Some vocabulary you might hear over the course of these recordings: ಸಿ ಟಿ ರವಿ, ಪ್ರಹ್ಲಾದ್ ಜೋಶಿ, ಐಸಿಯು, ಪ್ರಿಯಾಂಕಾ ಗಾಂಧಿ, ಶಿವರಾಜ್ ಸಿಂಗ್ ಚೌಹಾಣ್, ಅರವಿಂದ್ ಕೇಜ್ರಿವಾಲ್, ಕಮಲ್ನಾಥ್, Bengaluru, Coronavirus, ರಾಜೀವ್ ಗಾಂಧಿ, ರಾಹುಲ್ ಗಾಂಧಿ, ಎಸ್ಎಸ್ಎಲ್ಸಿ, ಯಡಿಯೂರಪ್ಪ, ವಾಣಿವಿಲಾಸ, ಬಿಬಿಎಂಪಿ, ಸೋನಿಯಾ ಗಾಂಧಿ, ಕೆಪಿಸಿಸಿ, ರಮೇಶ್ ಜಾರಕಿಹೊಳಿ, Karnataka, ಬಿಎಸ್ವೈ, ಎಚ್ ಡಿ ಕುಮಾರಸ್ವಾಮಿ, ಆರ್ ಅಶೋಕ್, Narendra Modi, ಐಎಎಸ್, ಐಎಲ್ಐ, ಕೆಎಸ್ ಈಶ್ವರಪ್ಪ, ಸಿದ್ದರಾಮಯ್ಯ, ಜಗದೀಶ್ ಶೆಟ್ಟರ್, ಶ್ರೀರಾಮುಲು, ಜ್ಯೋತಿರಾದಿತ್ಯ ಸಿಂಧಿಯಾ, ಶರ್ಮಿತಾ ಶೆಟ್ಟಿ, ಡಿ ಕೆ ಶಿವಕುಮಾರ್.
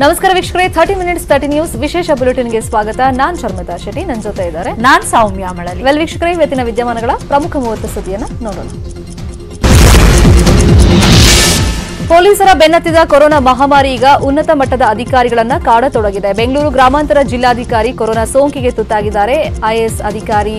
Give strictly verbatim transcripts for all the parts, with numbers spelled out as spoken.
नमस्कार वीक्षकरे thirty minutes thirty news विशेष बुलेटिन ಗೆ ಸ್ವಾಗತ। ನಾನು ಶರ್ಮಿತಾ ಶೆಟ್ಟಿ, ನನ್ನ ಜೊತೆ ಇದ್ದಾರೆ ನಾನು ಸೌಮ್ಯ ಮಳಲಿ। ವೆಲ್ ವೀಕ್ಷಕರೆ, ಇವತ್ತಿನ ವಿದ್ಯಮಾನಗಳ ಪ್ರಮುಖ ಮೂವತ್ತು ಸುದ್ದಿಯನ್ನು ನೋಡೋಣ। ಪೊಲೀಸರ ಬೆನ್ನತ್ತಿದ ಕೊರೋನಾ ಮಹಾಮಾರಿ ಈಗ ಉನ್ನತ ಮಟ್ಟದ ಅಧಿಕಾರಿಗಳನ್ನು ಕಾಡತೊಡಗಿದೆ। ಬೆಂಗಳೂರು ಗ್ರಾಮಾಂತರ ಜಿಲ್ಲಾಧಿಕಾರಿ ಕೊರೋನಾ ಸೋಂಕಿಗೆ ತುತ್ತಾಗಿದ್ದಾರೆ। ಐಎಎಸ್ ಅಧಿಕಾರಿ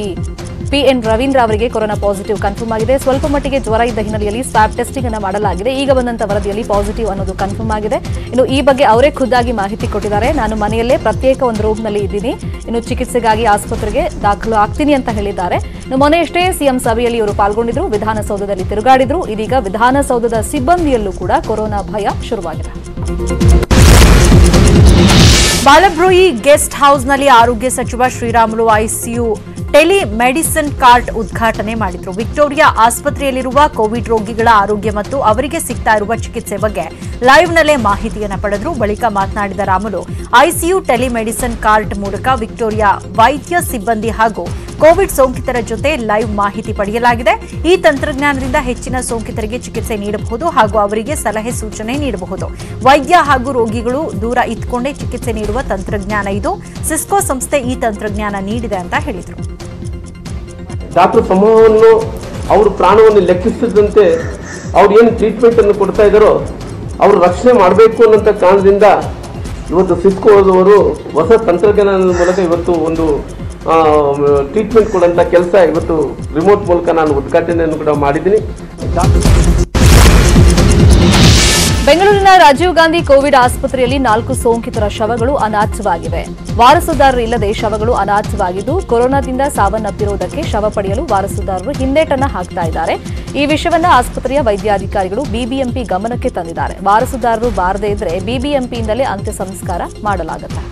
ಪಿಎನ್ ರವೀಂದ್ರ ಅವರಿಗೆ ಕೊರೋನಾ ಪಾಸಿಟಿವ್ ಕನ್ಫರ್ಮ್ ಆಗಿದೆ। ಸ್ವಲ್ಪ ಮಟ್ಟಿಗೆ ಜ್ವರ ಇದ್ದ ಹಿನ್ನೆಲೆಯಲ್ಲಿ ಸ್ವಾಬ್ ಟೆಸ್ಟಿಂಗ್ ಅನ್ನು ಮಾಡಲಾಗಿದೆ। ಈಗ ಬಂದಂತ ವರದಿಯಲ್ಲಿ ಪಾಸಿಟಿವ್ ಅನ್ನೋದು ಕನ್ಫರ್ಮ್ ಆಗಿದೆ। ಇನ್ನು ಈ ಬಗ್ಗೆ ಅವರೇ ಖುದ್ದಾಗಿ ಮಾಹಿತಿ ಕೊಟ್ಟಿದ್ದಾರೆ। ನಾನು ಮನೆಯಲ್ಲೇ ಪ್ರತ್ಯೇಕ ಒಂದು ರೂಮ್ನಲ್ಲಿ ಇದ್ದೀನಿ, ಇನ್ನು ಚಿಕಿತ್ಸೆಗಾಗಿ ಆಸ್ಪತ್ರೆಗೆ ದಾಖಲು ಆಗ್ತೀನಿ ಅಂತ ಹೇಳಿದ್ದಾರೆ। ಇನ್ನು ಮೊನ್ನೆಯಷ್ಟೇ ಸಿಎಂ ಸಭೆಯಲ್ಲಿ ಇವರು ಪಾಲ್ಗೊಂಡಿದ್ರು, ವಿಧಾನಸೌಧದಲ್ಲಿ ತಿರುಗಾಡಿದ್ರು। ಇದೀಗ ವಿಧಾನಸೌಧದ ಸಿಬ್ಬಂದಿಯಲ್ಲೂ ಕೂಡ ಕೊರೋನಾ ಭಯ ಶುರುವಾಗಿದೆ। ಬಾಳಬ್ರೋಯಿ ಗೆಸ್ಟ್ ಹೌಸ್ನಲ್ಲಿ ಆರೋಗ್ಯ ಸಚಿವ ಶ್ರೀರಾಮುಲು ಐಸಿಯು telemedicine cart उद्घाटने विक्टोरिया आस्पत्रेयल्लिरुव कोविड रोगिगळ आरोग्य मत्तु अवरिगे सिगता इरुव चिकित्से बग्गे लाइव नल्ले माहितियन्न पडेदरु। बळिक मातनाडिद Ramulu ICU telemedicine cart मूलक विक्टोरिया वैद्य सिब्बंदि हागू कोविड सोंकितर जोते लाइव माहिति पडेयलागिदे। ई तंत्रज्ञानदिंद हेच्चिन सोंकितरिगे चिकित्से नीडबहुदु हागू अवरिगे सलहे सूचने नीडबहुदु। वैद्य हागू रोगिगळु दूर इत्तुकोंडे चिकित्से नीडुव तंत्रज्ञान इदु। सिस्को संस्थे ई तंत्रज्ञान नीडिदे अंत हेळिदरु। ಡಾಕ್ಟರ್ ಸಮೂಹವನ್ನು ಅವರು ಪ್ರಾಣವನ್ನು ಲೆಕ್ಕಿಸದಂತೆ ಅವರು ಏನು ಟ್ರೀಟ್ಮೆಂಟನ್ನು ಕೊಡ್ತಾ ಇದ್ದಾರೋ ಅವರು ರಕ್ಷಣೆ ಮಾಡಬೇಕು ಅನ್ನೋಂಥ ಕಾರಣದಿಂದ ಇವತ್ತು ಸಿಸ್ಕೋದವರು ಹೊಸ ತಂತ್ರಜ್ಞಾನದ ಮೂಲಕ ಇವತ್ತು ಒಂದು ಟ್ರೀಟ್ಮೆಂಟ್ ಕೊಡುವಂಥ ಕೆಲಸ ಇವತ್ತು ರಿಮೋಟ್ ಮೂಲಕ ನಾನು ಉದ್ಘಾಟನೆಯನ್ನು ಕೂಡ ಮಾಡಿದ್ದೀನಿ। ಬೆಂಗಳೂರಿನ ರಾಜೀವ್ ಗಾಂಧಿ ಕೋವಿಡ್ ಆಸ್ಪತ್ರೆಯಲ್ಲಿ ನಾಲ್ಕು ಸೋಂಕಿತರ ಶವಗಳು ಅನಾಥವಾಗಿವೆ। ವಾರಸುದಾರರು ಇಲ್ಲದೆ ಶವಗಳು ಅನಾಥವಾಗಿದ್ದು ಕೊರೋನಾದಿಂದ ಸಾವನ್ನಪ್ಪಿರುವುದಕ್ಕೆ ಶವ ಪಡೆಯಲು ವಾರಸುದಾರರು ಹಿಂದೇಟನ್ನ ಹಾಕ್ತಾ ಇದ್ದಾರೆ। ಈ ವಿಷಯವನ್ನು ಆಸ್ಪತ್ರೆಯ ವೈದ್ಯಾಧಿಕಾರಿಗಳು ಬಿಬಿಎಂಪಿ ಗಮನಕ್ಕೆ ತಂದಿದ್ದಾರೆ। ವಾರಸುದಾರರು ಬಾರದೇ ಇದ್ರೆ ಬಿಬಿಎಂಪಿಯಿಂದಲೇ ಅಂತ್ಯ ಸಂಸ್ಕಾರ ಮಾಡಲಾಗುತ್ತೆ।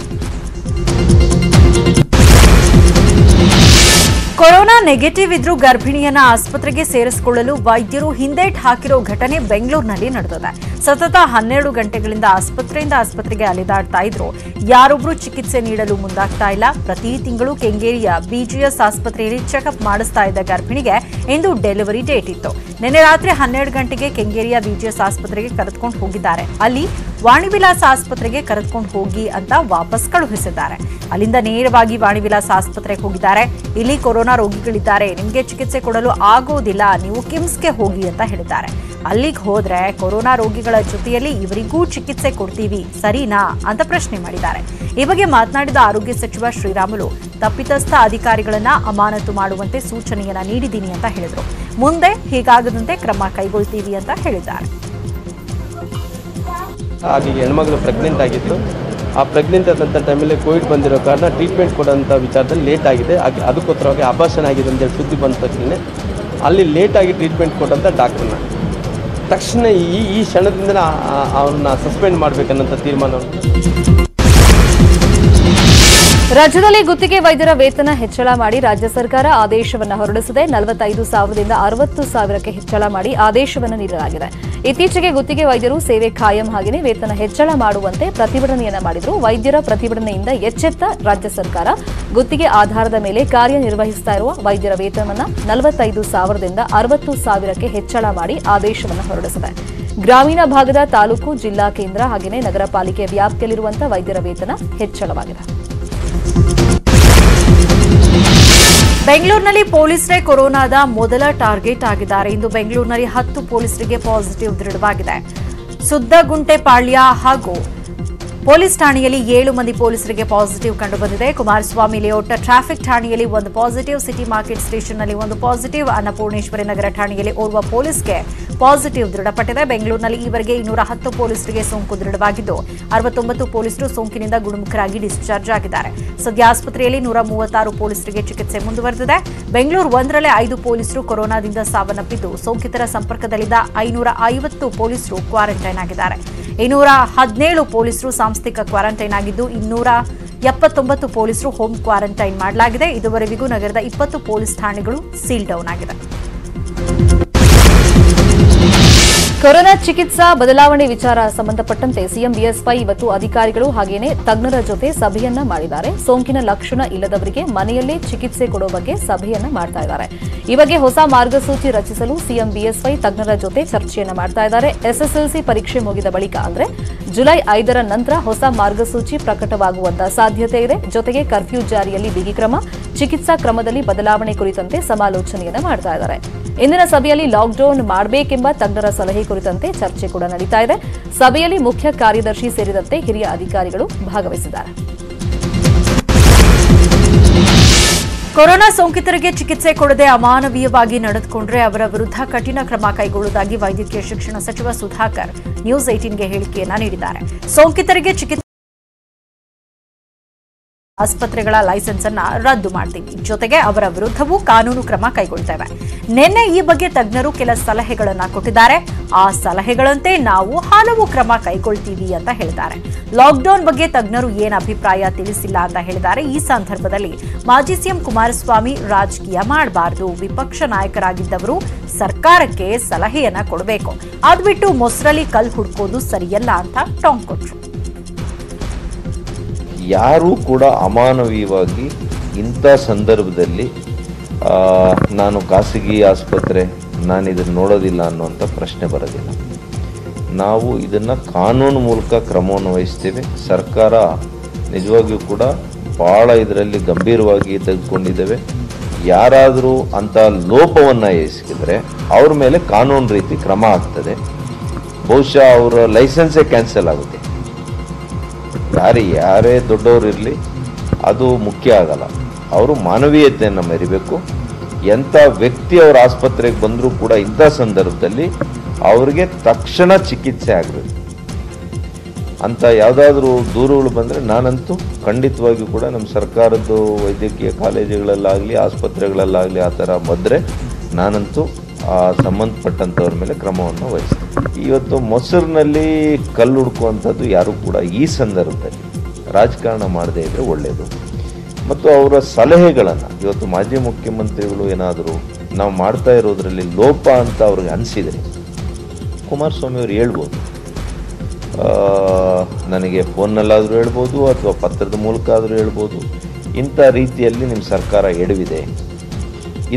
ಕೊರೋನಾ ನೆಗೆಟಿವ್ ಇದ್ರೂ ಗರ್ಭಿಣಿಯನ್ನ ಆಸ್ಪತ್ರೆಗೆ ಸೇರಿಸಿಕೊಳ್ಳಲು ವೈದ್ಯರು ಹಿಂದೇಟ್ ಹಾಕಿರೋ ಘಟನೆ ಬೆಂಗಳೂರಿನಲ್ಲಿ ನಡೆದಿದೆ। ಸತತ ಹನ್ನೆರಡು ಗಂಟೆಗಳಿಂದ ಆಸ್ಪತ್ರೆಯಿಂದ ಆಸ್ಪತ್ರೆಗೆ ಅಲೆದಾಡ್ತಾ ಇದ್ರು, ಯಾರೊಬ್ರು ಚಿಕಿತ್ಸೆ ನೀಡಲು ಮುಂದಾಗ್ತಾ ಇಲ್ಲ। ಪ್ರತಿ ತಿಂಗಳು ಕೆಂಗೇರಿಯ ಬಿಜಿಎಸ್ ಆಸ್ಪತ್ರೆಯಲ್ಲಿ ಚೆಕಪ್ ಮಾಡಿಸ್ತಾ ಇದ್ದ ಗರ್ಭಿಣಿಗೆ ಇಂದು ಡೆಲಿವರಿ ಡೇಟ್ ಇತ್ತು। ನಿನ್ನೆ ರಾತ್ರಿ ಹನ್ನೆರಡು ಗಂಟೆಗೆ ಕೆಂಗೇರಿಯ ಬಿಜಿಎಸ್ ಆಸ್ಪತ್ರೆಗೆ ಕರೆದುಕೊಂಡು ಹೋಗಿದ್ದಾರೆ, ಅಲ್ಲಿ ವಾಣಿವಿಲಾಸ ಆಸ್ಪತ್ರೆಗೆ ಕರೆದುಕೊಂಡು ಹೋಗಿ ಅಂತ ವಾಪಸ್ ಕಳುಹಿಸಿದ್ದಾರೆ। ಅಲ್ಲಿಂದ ನೇರವಾಗಿ ವಾಣಿವಿಲಾಸ ಆಸ್ಪತ್ರೆಗೆ ಹೋಗಿದ್ದಾರೆ। ಇಲ್ಲಿ ಕೊರೋನಾ ರೋಗಿಗಳಿದ್ದಾರೆ, ನಿಮಗೆ ಚಿಕಿತ್ಸೆ ಕೊಡಲು ಆಗೋದಿಲ್ಲ, ನೀವು ಕಿಮ್ಸ್ಗೆ ಹೋಗಿ ಅಂತ ಹೇಳಿದ್ದಾರೆ। ಅಲ್ಲಿಗೆ ಹೋದ್ರೆ ಕೊರೋನಾ ರೋಗಿಗಳ ಜೊತೆಯಲ್ಲಿ ಇವರಿಗೂ ಚಿಕಿತ್ಸೆ ಕೊಡ್ತೀವಿ ಸರಿನಾ ಅಂತ ಪ್ರಶ್ನೆ ಮಾಡಿದ್ದಾರೆ। ಈ ಬಗ್ಗೆ ಮಾತನಾಡಿದ ಆರೋಗ್ಯ ಸಚಿವ ಶ್ರೀರಾಮುಲು ತಪ್ಪಿತಸ್ಥ ಅಧಿಕಾರಿಗಳನ್ನ ಅಮಾನತು ಮಾಡುವಂತೆ ಸೂಚನೆಯನ್ನ ನೀಡಿದ್ದೀನಿ ಅಂತ ಹೇಳಿದ್ರು। ಮುಂದೆ ಹೀಗಾಗದಂತೆ ಕ್ರಮ ಕೈಗೊಳ್ತೀವಿ ಅಂತ ಹೇಳಿದ್ದಾರೆ। ಹಾಗಾಗಿ ಹೆಣ್ಮಗಳು ಪ್ರೆಗ್ನೆಂಟ್ ಆಗಿತ್ತು, ಆ ಪ್ರೆಗ್ನೆಂಟ್ ಆದಂಥ ಟೈಮಲ್ಲಿ ಕೋವಿಡ್ ಬಂದಿರೋ ಕಾರಣ ಟ್ರೀಟ್ಮೆಂಟ್ ಕೊಡೋಂಥ ವಿಚಾರದಲ್ಲಿ ಲೇಟ್ ಆಗಿದೆ, ಅದಕ್ಕೋಸ್ಕರವಾಗಿ ಅಬಾರ್ಷನ್ ಆಗಿದೆ ಅಂತೇಳಿ ಸುದ್ದಿ ಬಂದ ತಕ್ಷಣ ಅಲ್ಲಿ ಲೇಟಾಗಿ ಟ್ರೀಟ್ಮೆಂಟ್ ಕೊಟ್ಟಂಥ ಡಾಕ್ಟ್ರನ್ನ ತಕ್ಷಣ ಈ ಈ ಕ್ಷಣದಿಂದ ಅವನ್ನ ಸಸ್ಪೆಂಡ್ ಮಾಡಬೇಕನ್ನೋಂಥ ತೀರ್ಮಾನವನ್ನು ರಾಜ್ಯದಲ್ಲಿ ಗುತ್ತಿಗೆ ವೈದ್ಯರ ವೇತನ ಹೆಚ್ಚಳ ಮಾಡಿ ರಾಜ್ಯ ಸರ್ಕಾರ ಆದೇಶವನ್ನು ಹೊರಡಿಸಿದೆ। ನಲವತ್ತೈದು ಸಾವಿರದಿಂದ ಅರವತ್ತು ಸಾವಿರಕ್ಕೆ ಹೆಚ್ಚಳ ಮಾಡಿ ಆದೇಶವನ್ನು ನೀಡಲಾಗಿದೆ। ಇತ್ತೀಚೆಗೆ ಗುತ್ತಿಗೆ ವೈದ್ಯರು ಸೇವೆ ಖಾಯಂ ಹಾಗೆಯೇ ವೇತನ ಹೆಚ್ಚಳ ಮಾಡುವಂತೆ ಪ್ರತಿಭಟನೆಯನ್ನ ಮಾಡಿದ್ರು। ವೈದ್ಯರ ಪ್ರತಿಭಟನೆಯಿಂದ ಎಚ್ಚೆತ್ತ ರಾಜ್ಯ ಸರ್ಕಾರ ಗುತ್ತಿಗೆ ಆಧಾರದ ಮೇಲೆ ಕಾರ್ಯನಿರ್ವಹಿಸ್ತಾ ಇರುವ ವೈದ್ಯರ ವೇತನವನ್ನು ನಲವತ್ತೈದು ಸಾವಿರದಿಂದ ಅರವತ್ತು ಸಾವಿರಕ್ಕೆ ಹೆಚ್ಚಳ ಮಾಡಿ ಆದೇಶವನ್ನು ಹೊರಡಿಸಿದೆ। ಗ್ರಾಮೀಣ ಭಾಗದ ತಾಲೂಕು ಜಿಲ್ಲಾ ಕೇಂದ್ರ ಹಾಗೆಯೇ ನಗರ ಪಾಲಿಕೆ ವ್ಯಾಪ್ತಿಯಲ್ಲಿರುವಂತಹ ವೈದ್ಯರ ವೇತನ ಹೆಚ್ಚಳವಾಗಿದೆ। ಬೆಂಗಳೂರಿನಲ್ಲಿ ಪೊಲೀಸರೇ ಕೊರೋನಾದ ಮೊದಲ ಟಾರ್ಗೆಟ್ ಆಗಿದ್ದಾರೆ। ಇಂದು ಬೆಂಗಳೂರಿನಲ್ಲಿ ಹತ್ತು ಪೊಲೀಸರಿಗೆ ಪಾಸಿಟಿವ್ ದೃಢವಾಗಿದೆ। ಸುದ್ದಗುಂಟೆಪಾಳ್ಯ ಹಾಗೂ ಪೊಲೀಸ್ ಠಾಣೆಯಲ್ಲಿ ಏಳು ಮಂದಿ ಪೊಲೀಸರಿಗೆ ಪಾಸಿಟಿವ್ ಕಂಡುಬಂದಿದೆ। ಕುಮಾರಸ್ವಾಮಿ ಲೇಔಟ್ ಟ್ರಾಫಿಕ್ ಠಾಣೆಯಲ್ಲಿ ಒಂದು ಪಾಸಿಟಿವ್, ಸಿಟಿ ಮಾರ್ಕೆಟ್ ಸ್ಟೇಷನ್ನಲ್ಲಿ ಒಂದು ಪಾಸಿಟಿವ್, ಅನ್ನಪೂರ್ಣೇಶ್ವರಿ ನಗರ ಠಾಣೆಯಲ್ಲಿ ಓರ್ವ ಪೊಲೀಸ್ಗೆ ಪಾಸಿಟಿವ್ ದೃಢಪಟ್ಟಿದೆ। ಬೆಂಗಳೂರಿನಲ್ಲಿ ಈವರೆಗೆ ಇನ್ನೂರ ಹತ್ತು ಪೊಲೀಸರಿಗೆ ಸೋಂಕು ದೃಢವಾಗಿದ್ದು ಅರವತ್ತೊಂಬತ್ತು ಪೊಲೀಸರು ಸೋಂಕಿನಿಂದ ಗುಣಮುಖರಾಗಿ ಡಿಸ್ಚಾರ್ಜ್ ಆಗಿದ್ದಾರೆ। ಸದ್ಯ ಆಸ್ಪತ್ರೆಯಲ್ಲಿ ನೂರ ಮೂವತ್ತಾರು ಪೊಲೀಸರಿಗೆ ಚಿಕಿತ್ಸೆ ಮುಂದುವರೆದಿದೆ। ಬೆಂಗಳೂರು ಒಂದರಲ್ಲೇ ಐದು ಪೊಲೀಸರು ಕೊರೋನಾದಿಂದ ಸಾವನ್ನಪ್ಪಿದ್ದು ಸೋಂಕಿತರ ಸಂಪರ್ಕದಲ್ಲಿದ್ದ ಐನೂರ ಐವತ್ತು ಪೊಲೀಸರು ಕ್ವಾರಂಟೈನ್ ಆಗಿದ್ದಾರೆ। ಇನ್ನೂರ ಹದಿನೇಳು ಪೊಲೀಸರು ಸಾಂಸ್ಥಿಕ ಕ್ವಾರಂಟೈನ್ ಆಗಿದ್ದು ಇನ್ನೂರ ಎಪ್ಪತ್ತೊಂಬತ್ತು ಪೊಲೀಸರು ಹೋಮ್ ಕ್ವಾರಂಟೈನ್ ಮಾಡಲಾಗಿದೆ। ಇದುವರೆಗೂ ನಗರದ ಇಪ್ಪತ್ತು ಪೊಲೀಸ್ ಠಾಣೆಗಳು ಸೀಲ್ ಡೌನ್ ಆಗಿದೆ। ಕೊರೋನಾ ಚಿಕಿತ್ಸಾ ಬದಲಾವಣೆ ವಿಚಾರ ಸಂಬಂಧಪಟ್ಟಂತೆ ಸಿಎಂ ಬಿಎಸ್ವೈ ಇವತ್ತು ಅಧಿಕಾರಿಗಳು ಹಾಗೆಯೇ ತಜ್ಞರ ಜೊತೆ ಸಭೆಯನ್ನ ಮಾಡಿದ್ದಾರೆ। ಸೋಂಕಿನ ಲಕ್ಷಣ ಇಲ್ಲದವರಿಗೆ ಮನೆಯಲ್ಲೇ ಚಿಕಿತ್ಸೆ ಕೊಡುವ ಬಗ್ಗೆ ಸಭೆಯನ್ನ ಮಾಡ್ತಾ ಇದ್ದಾರೆ। ಈ ಬಗ್ಗೆ ಹೊಸ ಮಾರ್ಗಸೂಚಿ ರಚಿಸಲು ಸಿಎಂ ಬಿಎಸ್ವೈ ತಜ್ಞರ ಜೊತೆ ಚರ್ಚೆಯನ್ನ ಮಾಡ್ತಾ ಇದ್ದಾರೆ। ಎಸ್ಎಸ್ಎಲ್ಸಿ ಪರೀಕ್ಷೆ ಮುಗಿದ ಬಳಿಕ ಅಂದ್ರೆ ಜುಲೈ ಐದರ ನಂತರ ಹೊಸ ಮಾರ್ಗಸೂಚಿ ಪ್ರಕಟವಾಗುವಂತ ಸಾಧ್ಯತೆ ಇದೆ. ಜೊತೆಗೆ ಕರ್ಫ್ಯೂ ಜಾರಿಯಲ್ಲಿ ಬಿಗಿ ಕ್ರಮ, ಚಿಕಿತ್ಸಾ ಕ್ರಮದಲ್ಲಿ ಬದಲಾವಣೆ ಕುರಿತಂತೆ ಸಮಾಲೋಚನೆಯನ್ನು ಮಾಡ್ತಾ ಇದ್ದಾರೆ. ಇಂದಿನ ಸಭೆಯಲ್ಲಿ ಲಾಕ್ಡೌನ್ ಮಾಡಬೇಕೆಂಬ ತಜ್ಞರ ಸಲಹೆ ಕುರಿತಂತೆ ಚರ್ಚೆ ಕೂಡ ನಡೀತಾ ಇದೆ. ಸಭೆಯಲ್ಲಿ ಮುಖ್ಯ ಕಾರ್ಯದರ್ಶಿ ಸೇರಿದಂತೆ ಹಿರಿಯ ಅಧಿಕಾರಿಗಳು ಭಾಗವಹಿಸಿದ್ದಾರೆ. ಕೊರೋನಾ ಸೋಂಕಿತರಿಗೆ ಚಿಕಿತ್ಸೆ ಕೊಡದೆ ಅಮಾನವೀಯವಾಗಿ ನಡೆದುಕೊಂಡ್ರೆ ಅವರ ವಿರುದ್ಧ ಕಠಿಣ ಕ್ರಮ ಕೈಗೊಳ್ಳುವುದಾಗಿ ವೈದ್ಯಕೀಯ ಶಿಕ್ಷಣ ಸಚಿವ ಸುಧಾಕರ್ ನ್ಯೂಸ್ ಹದಿನೆಂಟು ಗೆ ಹೇಳಿಕೆಯನ್ನು ನೀಡಿದ್ದಾರೆ. ಸೋಂಕಿತರಿಗೆ ಚಿಕಿತ್ಸೆ ಆಸ್ಪತ್ರೆಗಳ ಲೈಸೆನ್ಸ್ ಅನ್ನು ರದ್ದು ಮಾಡ್ತೀವಿ, ಜೊತೆಗೆ ಅವರ ವಿರುದ್ಧವೂ ಕಾನೂನು ಕ್ರಮ ಕೈಗೊಳ್ಳುತ್ತೇವೆ. ನಿನ್ನೆ ಈ ಬಗ್ಗೆ ತಜ್ಞರು ಕೆಲ ಸಲಹೆಗಳನ್ನು ಕೊಟ್ಟಿದ್ದಾರೆ. ಆ ಸಲಹೆಗಳಂತೆ ನಾವು ಹಲವು ಕ್ರಮ ಕೈಗೊಳ್ತೀವಿ ಅಂತ ಹೇಳಿದ್ದಾರೆ. ಲಾಕ್ಡೌನ್ ಬಗ್ಗೆ ತಜ್ಞರು ಏನು ಅಭಿಪ್ರಾಯ ತಿಳಿಸಿಲ್ಲ ಅಂತ ಹೇಳಿದ್ದಾರೆ. ಈ ಸಂದರ್ಭದಲ್ಲಿ ಮಾಜಿ ಸಿಎಂ ಕುಮಾರಸ್ವಾಮಿ ರಾಜಕೀಯ ಮಾಡಬಾರದು, ವಿಪಕ್ಷ ನಾಯಕರಾಗಿದ್ದವರು ಸರ್ಕಾರಕ್ಕೆ ಸಲಹೆಯನ್ನ ಕೊಡಬೇಕು, ಅದ್ಬಿಟ್ಟು ಮೊಸರಲ್ಲಿ ಕಲ್ಲು ಹುಡ್ಕೋದು ಸರಿಯಲ್ಲ ಅಂತ ಟಾಂಗ್ ಕೊಟ್ಟರು. ಯಾರೂ ಕೂಡ ಅಮಾನವೀಯವಾಗಿ ಇಂಥ ಸಂದರ್ಭದಲ್ಲಿ ನಾನು ಖಾಸಗಿ ಆಸ್ಪತ್ರೆ ನಾನು ಇದನ್ನು ನೋಡೋದಿಲ್ಲ ಅನ್ನುವಂಥ ಪ್ರಶ್ನೆ ಬರೋದಿಲ್ಲ. ನಾವು ಇದನ್ನು ಕಾನೂನು ಮೂಲಕ ಕ್ರಮವನ್ನು ವಹಿಸ್ತೇವೆ. ಸರ್ಕಾರ ನಿಜವಾಗಿಯೂ ಕೂಡ ಭಾಳ ಇದರಲ್ಲಿ ಗಂಭೀರವಾಗಿ ತೆಗೆದುಕೊಂಡಿದ್ದೇವೆ. ಯಾರಾದರೂ ಅಂಥ ಲೋಪವನ್ನು ಎಸಗಿದರೆ ಅವ್ರ ಮೇಲೆ ಕಾನೂನು ರೀತಿ ಕ್ರಮ ಆಗ್ತದೆ. ಬಹುಶಃ ಅವರ ಲೈಸೆನ್ಸೇ ಕ್ಯಾನ್ಸಲ್ ಆಗುತ್ತೆ. ಯಾರೇ ಯಾರೇ ದೊಡ್ಡವರು ಇರಲಿ, ಅದು ಮುಖ್ಯ ಆಗಲ್ಲ. ಅವರು ಮಾನವೀಯತೆಯನ್ನು ಮೆರಿಬೇಕು. ಎಂಥ ವ್ಯಕ್ತಿ ಅವ್ರ ಆಸ್ಪತ್ರೆಗೆ ಬಂದರೂ ಕೂಡ ಇಂಥ ಸಂದರ್ಭದಲ್ಲಿ ಅವ್ರಿಗೆ ತಕ್ಷಣ ಚಿಕಿತ್ಸೆ ಆಗಬೇಕು. ಅಂಥ ಯಾವುದಾದ್ರೂ ದೂರುಗಳು ಬಂದರೆ ನಾನಂತೂ ಖಂಡಿತವಾಗಿಯೂ ಕೂಡ ನಮ್ಮ ಸರ್ಕಾರದ್ದು ವೈದ್ಯಕೀಯ ಕಾಲೇಜುಗಳಲ್ಲಾಗಲಿ ಆಸ್ಪತ್ರೆಗಳಲ್ಲಾಗಲಿ ಆ ಥರ ಬಂದರೆ ನಾನಂತೂ ಆ ಸಂಬಂಧಪಟ್ಟಂಥವ್ರ ಮೇಲೆ ಕ್ರಮವನ್ನು ವಹಿಸ್ತೀನಿ. ಇವತ್ತು ಮೊಸರಿನಲ್ಲಿ ಕಲ್ಲು ಹುಡುಕುವಂಥದ್ದು ಯಾರೂ ಕೂಡ ಈ ಸಂದರ್ಭದಲ್ಲಿ ರಾಜಕಾರಣ ಮಾಡದೇ ಇದ್ದರೆ ಒಳ್ಳೆಯದು. ಮತ್ತು ಅವರ ಸಲಹೆಗಳನ್ನು ಇವತ್ತು ಮಾಜಿ ಮುಖ್ಯಮಂತ್ರಿಗಳು ಏನಾದರೂ ನಾವು ಮಾಡ್ತಾ ಇರೋದರಲ್ಲಿ ಲೋಪ ಅಂತ ಅವ್ರಿಗೆ ಅನಿಸಿದರೆ ಕುಮಾರಸ್ವಾಮಿ ಅವರು ಹೇಳ್ಬೋದು, ನನಗೆ ಫೋನ್ನಲ್ಲಾದರೂ ಹೇಳ್ಬೋದು ಅಥವಾ ಪತ್ರದ ಮೂಲಕ ಆದರೂ ಹೇಳ್ಬೋದು, ಇಂಥ ರೀತಿಯಲ್ಲಿ ನಿಮ್ಮ ಸರ್ಕಾರ ಎಡವಿದೆ,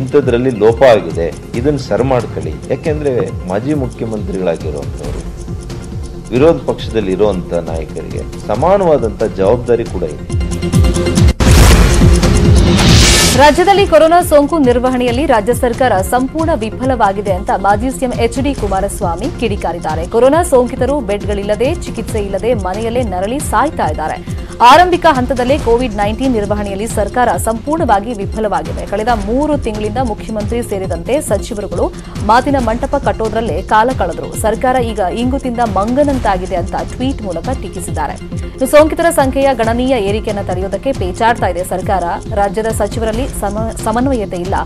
ಇಂಥದ್ರಲ್ಲಿ ಲೋಪ ಆಗಿದೆ, ಇದನ್ನು ಸರಿ ಮಾಡ್ಕೊಳ್ಳಿ. ಯಾಕೆಂದರೆ ಮಾಜಿ ಮುಖ್ಯಮಂತ್ರಿಗಳಾಗಿರುವಂಥವ್ರು ವಿರೋಧ ಪಕ್ಷದಲ್ಲಿ ಇರೋವಂಥ ನಾಯಕರಿಗೆ ಸಮಾನವಾದಂಥ ಜವಾಬ್ದಾರಿ ಕೂಡ ಇದೆ. ರಾಜ್ಯದಲ್ಲಿ ಕೊರೋನಾ ಸೋಂಕು ನಿರ್ವಹಣೆಯಲ್ಲಿ ರಾಜ್ಯ ಸರ್ಕಾರ ಸಂಪೂರ್ಣ ವಿಫಲವಾಗಿದೆ ಅಂತ ಮಾಜಿ ಸಿಎಂ ಎಚ್ ಡಿ ಕುಮಾರಸ್ವಾಮಿ ಕಿಡಿಕಾರಿದ್ದಾರೆ. ಕೊರೋನಾ ಸೋಂಕಿತರು ಬೆಡ್ಗಳಿಲ್ಲದೆ ಚಿಕಿತ್ಸೆ ಇಲ್ಲದೆ ಮನೆಯಲ್ಲೇ ನರಳಿ ಸಾಯ್ತಾ ಇದ್ದಾರೆ. ಆರಂಭಿಕ ಹಂತದಲ್ಲೇ ಕೋವಿಡ್ ಹತ್ತೊಂಬತ್ತು ನಿರ್ವಹಣೆಯಲ್ಲಿ ಸರ್ಕಾರ ಸಂಪೂರ್ಣವಾಗಿ ವಿಫಲವಾಗಿದೆ. ಕಳೆದ ಮೂರು ತಿಂಗಳಿಂದ ಮುಖ್ಯಮಂತ್ರಿ ಸೇರಿದಂತೆ ಸಚಿವರುಗಳು ಮಾತಿನ ಮಂಟಪ ಕಟ್ಟೋದ್ರಲ್ಲೇ ಕಾಲ ಕಳೆದರು. ಸರ್ಕಾರ ಈಗ ಇಂಗುತಿಂದ ಮಂಗನಂತಾಗಿದೆ ಅಂತ ಟ್ವೀಟ್ ಮೂಲಕ ಟೀಕಿಸಿದ್ದಾರೆ. ಸೋಂಕಿತರ ಸಂಖ್ಯೆಯ ಗಣನೀಯ ಏರಿಕೆಯನ್ನು ತಡೆಯುವುದಕ್ಕೆ ಪೇಚಾಡ್ತಾ ಇದೆ ಸರ್ಕಾರ. ರಾಜ್ಯದ ಸಚಿವರಲ್ಲಿ ಸಮನ್ವಯತೆ ಇಲ್ಲ,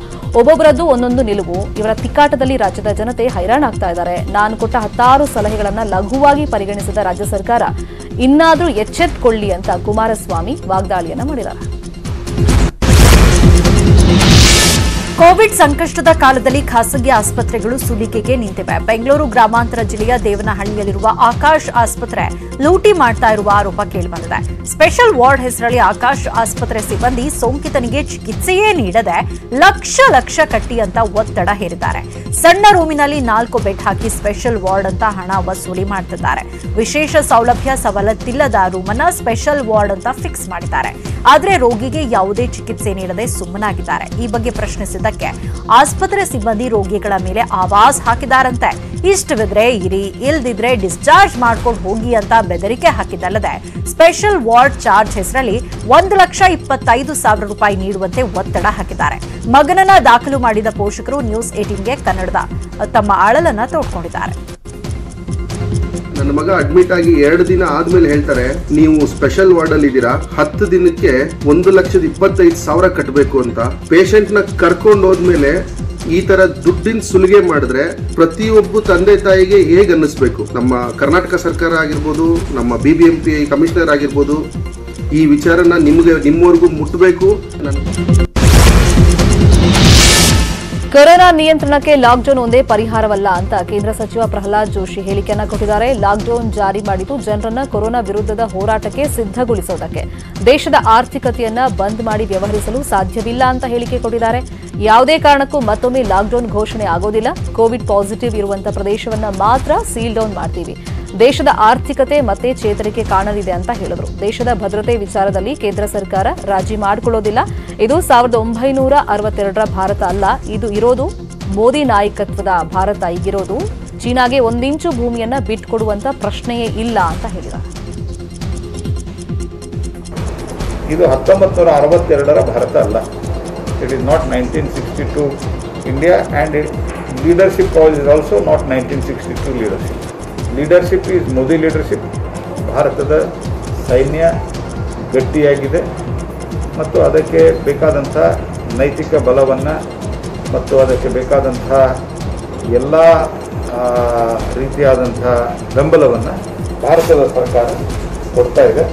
ಒಬ್ಬೊಬ್ಬರದ್ದು ಒಂದೊಂದು ನಿಲುವು. ಇವರ ತಿಕ್ಕಾಟದಲ್ಲಿ ರಾಜ್ಯದ ಜನತೆ ಹೈರಾಣಾಗ್ತಾ ಇದ್ದಾರೆ. ನಾನು ಕೊಟ್ಟ ಹತ್ತಾರು ಸಲಹೆಗಳನ್ನು ಲಘುವಾಗಿ ಪರಿಗಣಿಸಿದ ರಾಜ್ಯ ಸರ್ಕಾರ ಇನ್ನಾದರೂ ಎಚ್ಚೆತ್ತುಕೊಳ್ಳಿ ಅಂತ ಕುಮಾರಸ್ವಾಮಿ ವಾಗ್ದಾಳಿಯನ್ನ ಮಾಡಿದ್ದಾರೆ. ಕೋವಿಡ್ ಸಂಕಷ್ಟದ ಕಾಲದಲ್ಲಿ ಖಾಸಗಿ ಆಸ್ಪತ್ರೆಗಳು ಸುಲಿಗೆಗೆ ನಿಂತಿವೆ. ಬೆಂಗಳೂರು ಗ್ರಾಮಾಂತರ ಜಿಲ್ಲೆಯ ದೇವನಹಳ್ಳಿಯಲ್ಲಿರುವ ಆಕಾಶ್ ಆಸ್ಪತ್ರೆ ಲೂಟಿ ಮಾಡ್ತಾ ಇರುವ ಆರೋಪ ಕೇಳಿಬಂದಿದೆ. ಸ್ಪೆಷಲ್ ವಾರ್ಡ್ ಹೆಸರಲ್ಲಿ ಆಕಾಶ್ ಆಸ್ಪತ್ರೆ ಸಿಬ್ಬಂದಿ ಸೋಂಕಿತನಿಗೆ ಚಿಕಿತ್ಸೆಯೇ ನೀಡದೆ ಲಕ್ಷ ಲಕ್ಷ ಕಟ್ಟಿ ಅಂತ ಒತ್ತಡ ಹೇರಿದ್ದಾರೆ. ಸಣ್ಣ ರೂಮಿನಲ್ಲಿ ನಾಲ್ಕು ಬೆಡ್ ಹಾಕಿ ಸ್ಪೆಷಲ್ ವಾರ್ಡ್ ಅಂತ ಹಣ ವಸೂಲಿ ಮಾಡ್ತಿದ್ದಾರೆ. ವಿಶೇಷ ಸೌಲಭ್ಯ ಸವಲತ್ತಿಲ್ಲದ ರೂಮನ್ನ ಸ್ಪೆಷಲ್ ವಾರ್ಡ್ ಅಂತ ಫಿಕ್ಸ್ ಮಾಡಿದ್ದಾರೆ. ಆದರೆ ರೋಗಿಗೆ ಯಾವುದೇ ಚಿಕಿತ್ಸೆ ನೀಡದೆ ಸುಮ್ಮನಾಗಿದ್ದಾರೆ. ಈ ಬಗ್ಗೆ ಪ್ರಶ್ನಿಸಿದ ಆಸ್ಪತ್ರೆ ಸಿಬ್ಬಂದಿ ರೋಗಿಗಳ ಮೇಲೆ ಆವಾಜ್ ಹಾಕಿದಾರಂತೆ. ಇಷ್ಟವಿದ್ರೆ ಇರಿ, ಇಲ್ದಿದ್ರೆ ಡಿಸ್ಚಾರ್ಜ್ ಮಾಡ್ಕೊಂಡು ಹೋಗಿ ಅಂತ ಬೆದರಿಕೆ ಹಾಕಿದ್ದಲ್ಲದೆ ಸ್ಪೆಷಲ್ ವಾರ್ಡ್ ಚಾರ್ಜ್ ಹೆಸರಲ್ಲಿ ಒಂದು ಲಕ್ಷ ಇಪ್ಪತ್ತೈದು ಸಾವಿರ ರೂಪಾಯಿ ನೀಡುವಂತೆ ಒತ್ತಡ ಹಾಕಿದ್ದಾರೆ. ಮಗನನ್ನ ದಾಖಲು ಮಾಡಿದ ಪೋಷಕರು ನ್ಯೂಸ್ ಹದಿನೆಂಟು ಗೆ ಕನ್ನಡದ ತಮ್ಮ ಅಳಲನ್ನ ತೋಡ್ಕೊಂಡಿದ್ದಾರೆ. ನನ್ನ ಮಗ ಅಡ್ಮಿಟ್ ಆಗಿ ಎರಡು ದಿನ ಆದ್ಮೇಲೆ ಹೇಳ್ತಾರೆ, ನೀವು ಸ್ಪೆಷಲ್ ವಾರ್ಡ್ ಅಲ್ಲಿ ಇದೀರಾ, ಹತ್ತು ದಿನಕ್ಕೆ ಒಂದು ಲಕ್ಷದ ಇಪ್ಪತ್ತೈದು ಸಾವಿರ ಕಟ್ಟಬೇಕು ಅಂತ. ಪೇಷಂಟ್ ನ ಕರ್ಕೊಂಡು ಹೋದ್ಮೇಲೆ ಈ ತರ ದುಡ್ಡಿನ ಸುಲಿಗೆ ಮಾಡಿದ್ರೆ ಪ್ರತಿಯೊಬ್ಬ ತಂದೆ ತಾಯಿಗೆ ಹೇಗೆ ಅನ್ನಿಸ್ಬೇಕು? ನಮ್ಮ ಕರ್ನಾಟಕ ಸರ್ಕಾರ ಆಗಿರ್ಬೋದು, ನಮ್ಮ B B M P commissioner ಆಗಿರ್ಬೋದು, ಈ ವಿಚಾರನ ನಿಮ್ಗೆ ನಿಮ್ಮವರೆಗೂ ಮುಟ್ಟಬೇಕು. ನನ್ನ ಕೊರೋನಾ ನಿಯಂತ್ರಣಕ್ಕೆ ಲಾಕ್ಡೌನ್ ಒಂದೇ ಪರಿಹಾರವಲ್ಲ ಅಂತ ಕೇಂದ್ರ ಸಚಿವ ಪ್ರಹ್ಲಾದ್ ಜೋಶಿ ಹೇಳಿಕೆಯನ್ನು ಕೊಟ್ಟಿದ್ದಾರೆ. ಲಾಕ್ಡೌನ್ ಜಾರಿ ಮಾಡಿದ್ದು ಜನರನ್ನ ಕೊರೋನಾ ವಿರುದ್ಧದ ಹೋರಾಟಕ್ಕೆ ಸಿದ್ದಗೊಳಿಸೋದಕ್ಕೆ, ದೇಶದ ಆರ್ಥಿಕತೆಯನ್ನ ಬಂದ್ ಮಾಡಿ ವ್ಯವಹರಿಸಲು ಸಾಧ್ಯವಿಲ್ಲ ಅಂತ ಹೇಳಿಕೆ ಕೊಟ್ಟಿದ್ದಾರೆ. ಯಾವುದೇ ಕಾರಣಕ್ಕೂ ಮತ್ತೊಮ್ಮೆ ಲಾಕ್ಡೌನ್ ಘೋಷಣೆ ಆಗೋದಿಲ್ಲ. ಕೋವಿಡ್ ಪಾಸಿಟಿವ್ ಇರುವಂತಹ ಪ್ರದೇಶವನ್ನ ಮಾತ್ರ ಸೀಲ್ ಡೌನ್ ಮಾಡ್ತೀವಿ. ದೇಶದ ಆರ್ಥಿಕತೆ ಮತ್ತೆ ಚೇತರಿಕೆ ಕಾಣಲಿದೆ ಅಂತ ಹೇಳಿದರು. ದೇಶದ ಭದ್ರತೆ ವಿಚಾರದಲ್ಲಿ ಕೇಂದ್ರ ಸರ್ಕಾರ ರಾಜಿ ಮಾಡಿಕೊಳ್ಳೋದಿಲ್ಲ. ಇದು ಸಾವಿರದ ಒಂಬೈನೂರ ಅರವತ್ತೆರಡರ ಭಾರತ ಅಲ್ಲ, ಇದು ಇರೋದು ಮೋದಿ ನಾಯಕತ್ವದ ಭಾರತ. ಈಗಿರೋದು ಚೀನಾಗೆ ಒಂದಿಂಚು ಭೂಮಿಯನ್ನ ಬಿಟ್ಟುಕೊಡುವಂತ ಪ್ರಶ್ನೆಯೇ ಇಲ್ಲ ಅಂತ ಹೇಳಿದರು. ಇದು ಹತ್ತೊಂಬತ್ತು ನೂರ ಅರವತ್ತೆರಡರ ಭಾರತ ಅಲ್ಲ. It is not nineteen sixty-two India, and its leadership is also not nineteen sixty-two leadership. Leadership is Modi leadership. ಭಾರತದ ಸೈನ್ಯ ಗಟ್ಟಿಯಾಗಿದೆ ಮತ್ತು ಅದಕ್ಕೆ ಬೇಕಾದಂಥ ನೈತಿಕ ಬಲವನ್ನು ಮತ್ತು ಅದಕ್ಕೆ ಬೇಕಾದಂಥ ಎಲ್ಲ ರೀತಿಯಾದಂಥ ಬೆಂಬಲವನ್ನು ಭಾರತದ ಸರ್ಕಾರ ಕೊಡ್ತಾ ಇದೆ.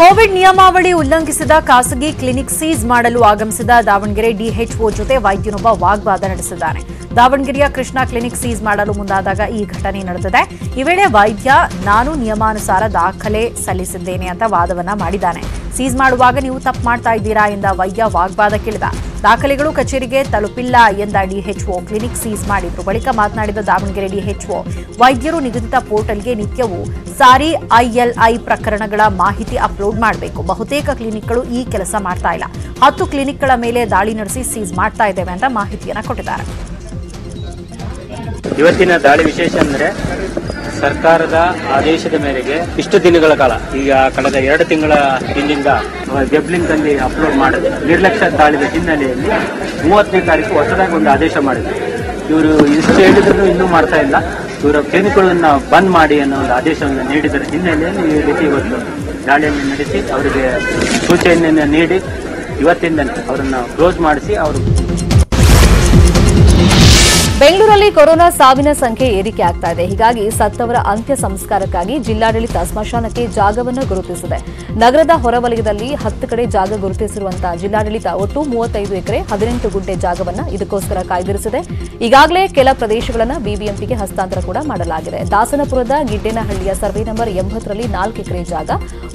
ಕೋವಿಡ್ ನಿಯಮಾವಳಿ ಉಲ್ಲಂಘಿಸಿದ ಖಾಸಗಿ ಕ್ಲಿನಿಕ್ ಸೀಸ್ ಮಾಡಲು ಆಗಮಿಸಿದ ದಾವಣಗೆರೆ ಡಿಎಚ್ಒ ಜೊತೆ ವೈದ್ಯನೊಬ್ಬ ವಾಗ್ವಾದ ನಡೆಸಿದ್ದಾನೆ. ದಾವಣಗೆರೆಯ ಕೃಷ್ಣ ಕ್ಲಿನಿಕ್ ಸೀಸ್ ಮಾಡಲು ಮುಂದಾದಾಗ ಈ ಘಟನೆ ನಡೆದಿದೆ. ಈ ವೇಳೆ ವೈದ್ಯ ನಾನು ನಿಯಮಾನುಸಾರ ದಾಖಲೆ ಸಲ್ಲಿಸಿದ್ದೇನೆ ಅಂತ ವಾದವನ್ನ ಮಾಡಿದ್ದಾನೆ. ಸೀಸ್ ಮಾಡುವಾಗ ನೀವು ತಪ್ಪು ಮಾಡ್ತಾ ಇದ್ದೀರಾ ಎಂದ ವೈದ್ಯ ವಾಗ್ವಾದ ಕೇಳಿದ. ದಾಖಲೆಗಳು ಕಚೇರಿಗೆ ತಲುಪಿಲ್ಲ ಎಂದ ಡಿಎಚ್ಒ ಕ್ಲಿನಿಕ್ ಸೀಸ್ ಮಾಡಿದ್ರು. ಬಳಿಕ ಮಾತನಾಡಿದ ದಾವಣಗೆರೆ ಡಿಎಚ್ಒ, ವೈದ್ಯರು ನಿಗದಿತ ಪೋರ್ಟಲ್ಗೆ ನಿತ್ಯವೂ ಸಾರಿ ಐಎಲ್ಐ ಪ್ರಕರಣಗಳ ಮಾಹಿತಿ ಅಪ್ಲೋಡ್ ಮಾಡಬೇಕು. ಬಹುತೇಕ ಕ್ಲಿನಿಕ್ಗಳು ಈ ಕೆಲಸ ಮಾಡ್ತಾ ಇಲ್ಲ. ಹತ್ತು ಕ್ಲಿನಿಕ್ಗಳ ಮೇಲೆ ದಾಳಿ ನಡೆಸಿ ಸೀಸ್ ಮಾಡ್ತಾ ಇದ್ದೇವೆ ಅಂತ ಮಾಹಿತಿಯನ್ನು ಕೊಟ್ಟಿದ್ದಾರೆ. ಇವತ್ತಿನ ದಾಳಿ ವಿಶೇಷ ಅಂದರೆ ಸರ್ಕಾರದ ಆದೇಶದ ಮೇರೆಗೆ ಇಷ್ಟು ದಿನಗಳ ಕಾಲ, ಈಗ ಕಳೆದ ಎರಡು ತಿಂಗಳ ಹಿಂದಿಂದ ವೆಬ್ಲಿಂಕ್ ಅಲ್ಲಿ ಅಪ್ಲೋಡ್ ಮಾಡಿದೆ. ನಿರ್ಲಕ್ಷ್ಯ ತಾಳಿದ ಹಿನ್ನೆಲೆಯಲ್ಲಿ ಮೂವತ್ತನೇ ತಾರೀಕು ಹೊಸದಾಗಿ ಒಂದು ಆದೇಶ ಮಾಡಿದೆ. ಇವರು ಇಷ್ಟು ಹೇಳಿದ್ರು ಇನ್ನೂ ಮಾಡ್ತಾ ಇಲ್ಲ, ಇವರ ಕ್ಲಿನಿಕ್ಗಳನ್ನು ಬಂದ್ ಮಾಡಿ ಅನ್ನೋ ಒಂದು ಆದೇಶವನ್ನು ನೀಡಿದರ ಹಿನ್ನೆಲೆಯಲ್ಲಿ ಈ ರೀತಿ ಇವತ್ತು ದಾಳಿಯನ್ನು ನಡೆಸಿ ಅವರಿಗೆ ಸೂಚನೆಯನ್ನು ನೀಡಿ ಇವತ್ತಿಂದ ಅವರನ್ನು ಕ್ಲೋಸ್ ಮಾಡಿಸಿ ಅವರು. ಬೆಂಗಳೂರಲ್ಲಿ ಕೊರೋನಾ ಸಾವಿನ ಸಂಖ್ಯೆ ಏರಿಕೆ ಆಗ್ತಾ ಇದೆ. ಹೀಗಾಗಿ ಸತ್ತವರ ಅಂತ್ಯ ಸಂಸ್ಕಾರಕ್ಕಾಗಿ ಜಿಲ್ಲಾಡಳಿತ ಸ್ಮಶಾನಕ್ಕೆ ಜಾಗವನ್ನು ಗುರುತಿಸಿದೆ. ನಗರದ ಹೊರವಲಯದಲ್ಲಿ ಹತ್ತು ಕಡೆ ಜಾಗ ಗುರುತಿಸಿರುವಂತಹ ಜಿಲ್ಲಾಡಳಿತ ಒಟ್ಟು ಮೂವತ್ತೈದು ಎಕರೆ ಹದಿನೆಂಟು ಗುಂಟೆ ಜಾಗವನ್ನು ಇದಕ್ಕೋಸ್ಕರ ಕಾಯ್ದಿರಿಸಿದೆ. ಈಗಾಗಲೇ ಕೆಲ ಪ್ರದೇಶಗಳನ್ನು ಬಿಬಿಎಂಪಿಗೆ ಹಸ್ತಾಂತರ ಕೂಡ ಮಾಡಲಾಗಿದೆ. ದಾಸನಪುರದ ಗಿಡ್ಡೇನಹಳ್ಳಿಯ ಸರ್ವೆ ನಂಬರ್ ಎಂಬತ್ತರಲ್ಲಿ ನಾಲ್ಕು ಎಕರೆ ಜಾಗ,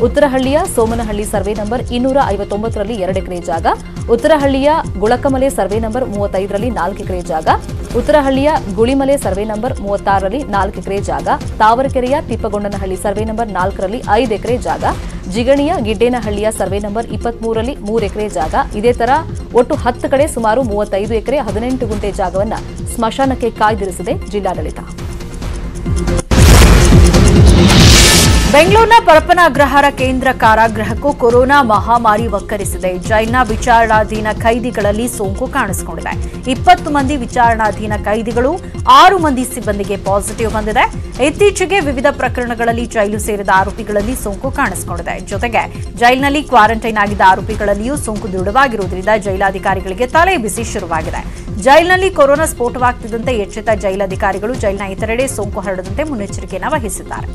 ಉತ್ತರಹಳ್ಳಿಯ ಸೋಮನಹಳ್ಳಿ ಸರ್ವೆ ನಂಬರ್ ಇನ್ನೂರ ಐವತ್ತೊಂಬತ್ತರಲ್ಲಿ ಎರಡು ಎಕರೆ ಜಾಗ, ಉತ್ತರಹಳ್ಳಿಯ ಗುಳಕಮಲೆ ಸರ್ವೆ ನಂಬರ್ ಮೂವತ್ತೈದರಲ್ಲಿ ನಾಲ್ಕು ಎಕರೆ ಜಾಗ, ಉತ್ತರಹಳ್ಳಿಯ ಗುಳಿಮಲೆ ಸರ್ವೆ ನಂಬರ್ ಮೂವತ್ತಾರರಲ್ಲಿ ನಾಲ್ಕು ಎಕರೆ ಜಾಗ, ತಾವರಕೆರೆಯ ತಿಪ್ಪಗೊಂಡನಹಳ್ಳಿ ಸರ್ವೆ ನಂಬರ್ ನಾಲ್ಕರಲ್ಲಿ ಐದು ಎಕರೆ ಜಾಗ, ಜಿಗಣಿಯ ಗಿಡ್ಡೇನಹಳ್ಳಿಯ ಸರ್ವೆ ನಂಬರ್ ಇಪ್ಪತ್ಮೂರರಲ್ಲಿ ಮೂರು ಎಕರೆ ಜಾಗ. ಇದೇ ತರ ಒಟ್ಟು ಹತ್ತು ಕಡೆ ಸುಮಾರು ಮೂವತ್ತೈದು ಎಕರೆ ಹದಿನೆಂಟು ಗುಂಟೆ ಜಾಗವನ್ನು ಸ್ಮಶಾನಕ್ಕೆ ಕಾಯ್ದಿರಿಸಿದೆ ಜಿಲ್ಲಾಡಳಿತ. ಬೆಂಗಳೂರಿನ ಪರಪ್ಪನ ಅಗ್ರಹಾರ ಕೇಂದ್ರ ಕಾರಾಗೃಹಕ್ಕೂ ಕೊರೋನಾ ಮಹಾಮಾರಿ ಒಕ್ಕರಿಸಿದೆ. ಜೈಲ್ನ ವಿಚಾರಣಾಧೀನ ಕೈದಿಗಳಲ್ಲಿ ಸೋಂಕು ಕಾಣಿಸಿಕೊಂಡಿದೆ. ಇಪ್ಪತ್ತು ಮಂದಿ ವಿಚಾರಣಾಧೀನ ಕೈದಿಗಳು, ಆರು ಮಂದಿ ಸಿಬ್ಬಂದಿಗೆ ಪಾಸಿಟಿವ್ ಬಂದಿದೆ. ಇತ್ತೀಚೆಗೆ ವಿವಿಧ ಪ್ರಕರಣಗಳಲ್ಲಿ ಜೈಲು ಸೇರಿದ ಆರೋಪಿಗಳಲ್ಲಿ ಸೋಂಕು ಕಾಣಿಸಿಕೊಂಡಿದೆ. ಜೊತೆಗೆ ಜೈಲಿನಲ್ಲಿ ಕ್ವಾರಂಟೈನ್ ಆಗಿದ್ದ ಆರೋಪಿಗಳಲ್ಲಿಯೂ ಸೋಂಕು ದೃಢವಾಗಿರುವುದರಿಂದ ಜೈಲಾಧಿಕಾರಿಗಳಿಗೆ ತಲೆ ಬಿಸಿ ಶುರುವಾಗಿದೆ. ಜೈಲಿನಲ್ಲಿ ಕೊರೋನಾ ಸ್ಫೋಟವಾಗ್ತಿದ್ದಂತೆ ಎಚ್ಚೆತ್ತ ಜೈಲಾಧಿಕಾರಿಗಳು ಜೈಲಿನ ಇತರೆಡೆ ಸೋಂಕು ಹರಡದಂತೆ ಮುನ್ನೆಚ್ಚರಿಕೆಯನ್ನು ವಹಿಸಿದ್ದಾರೆ.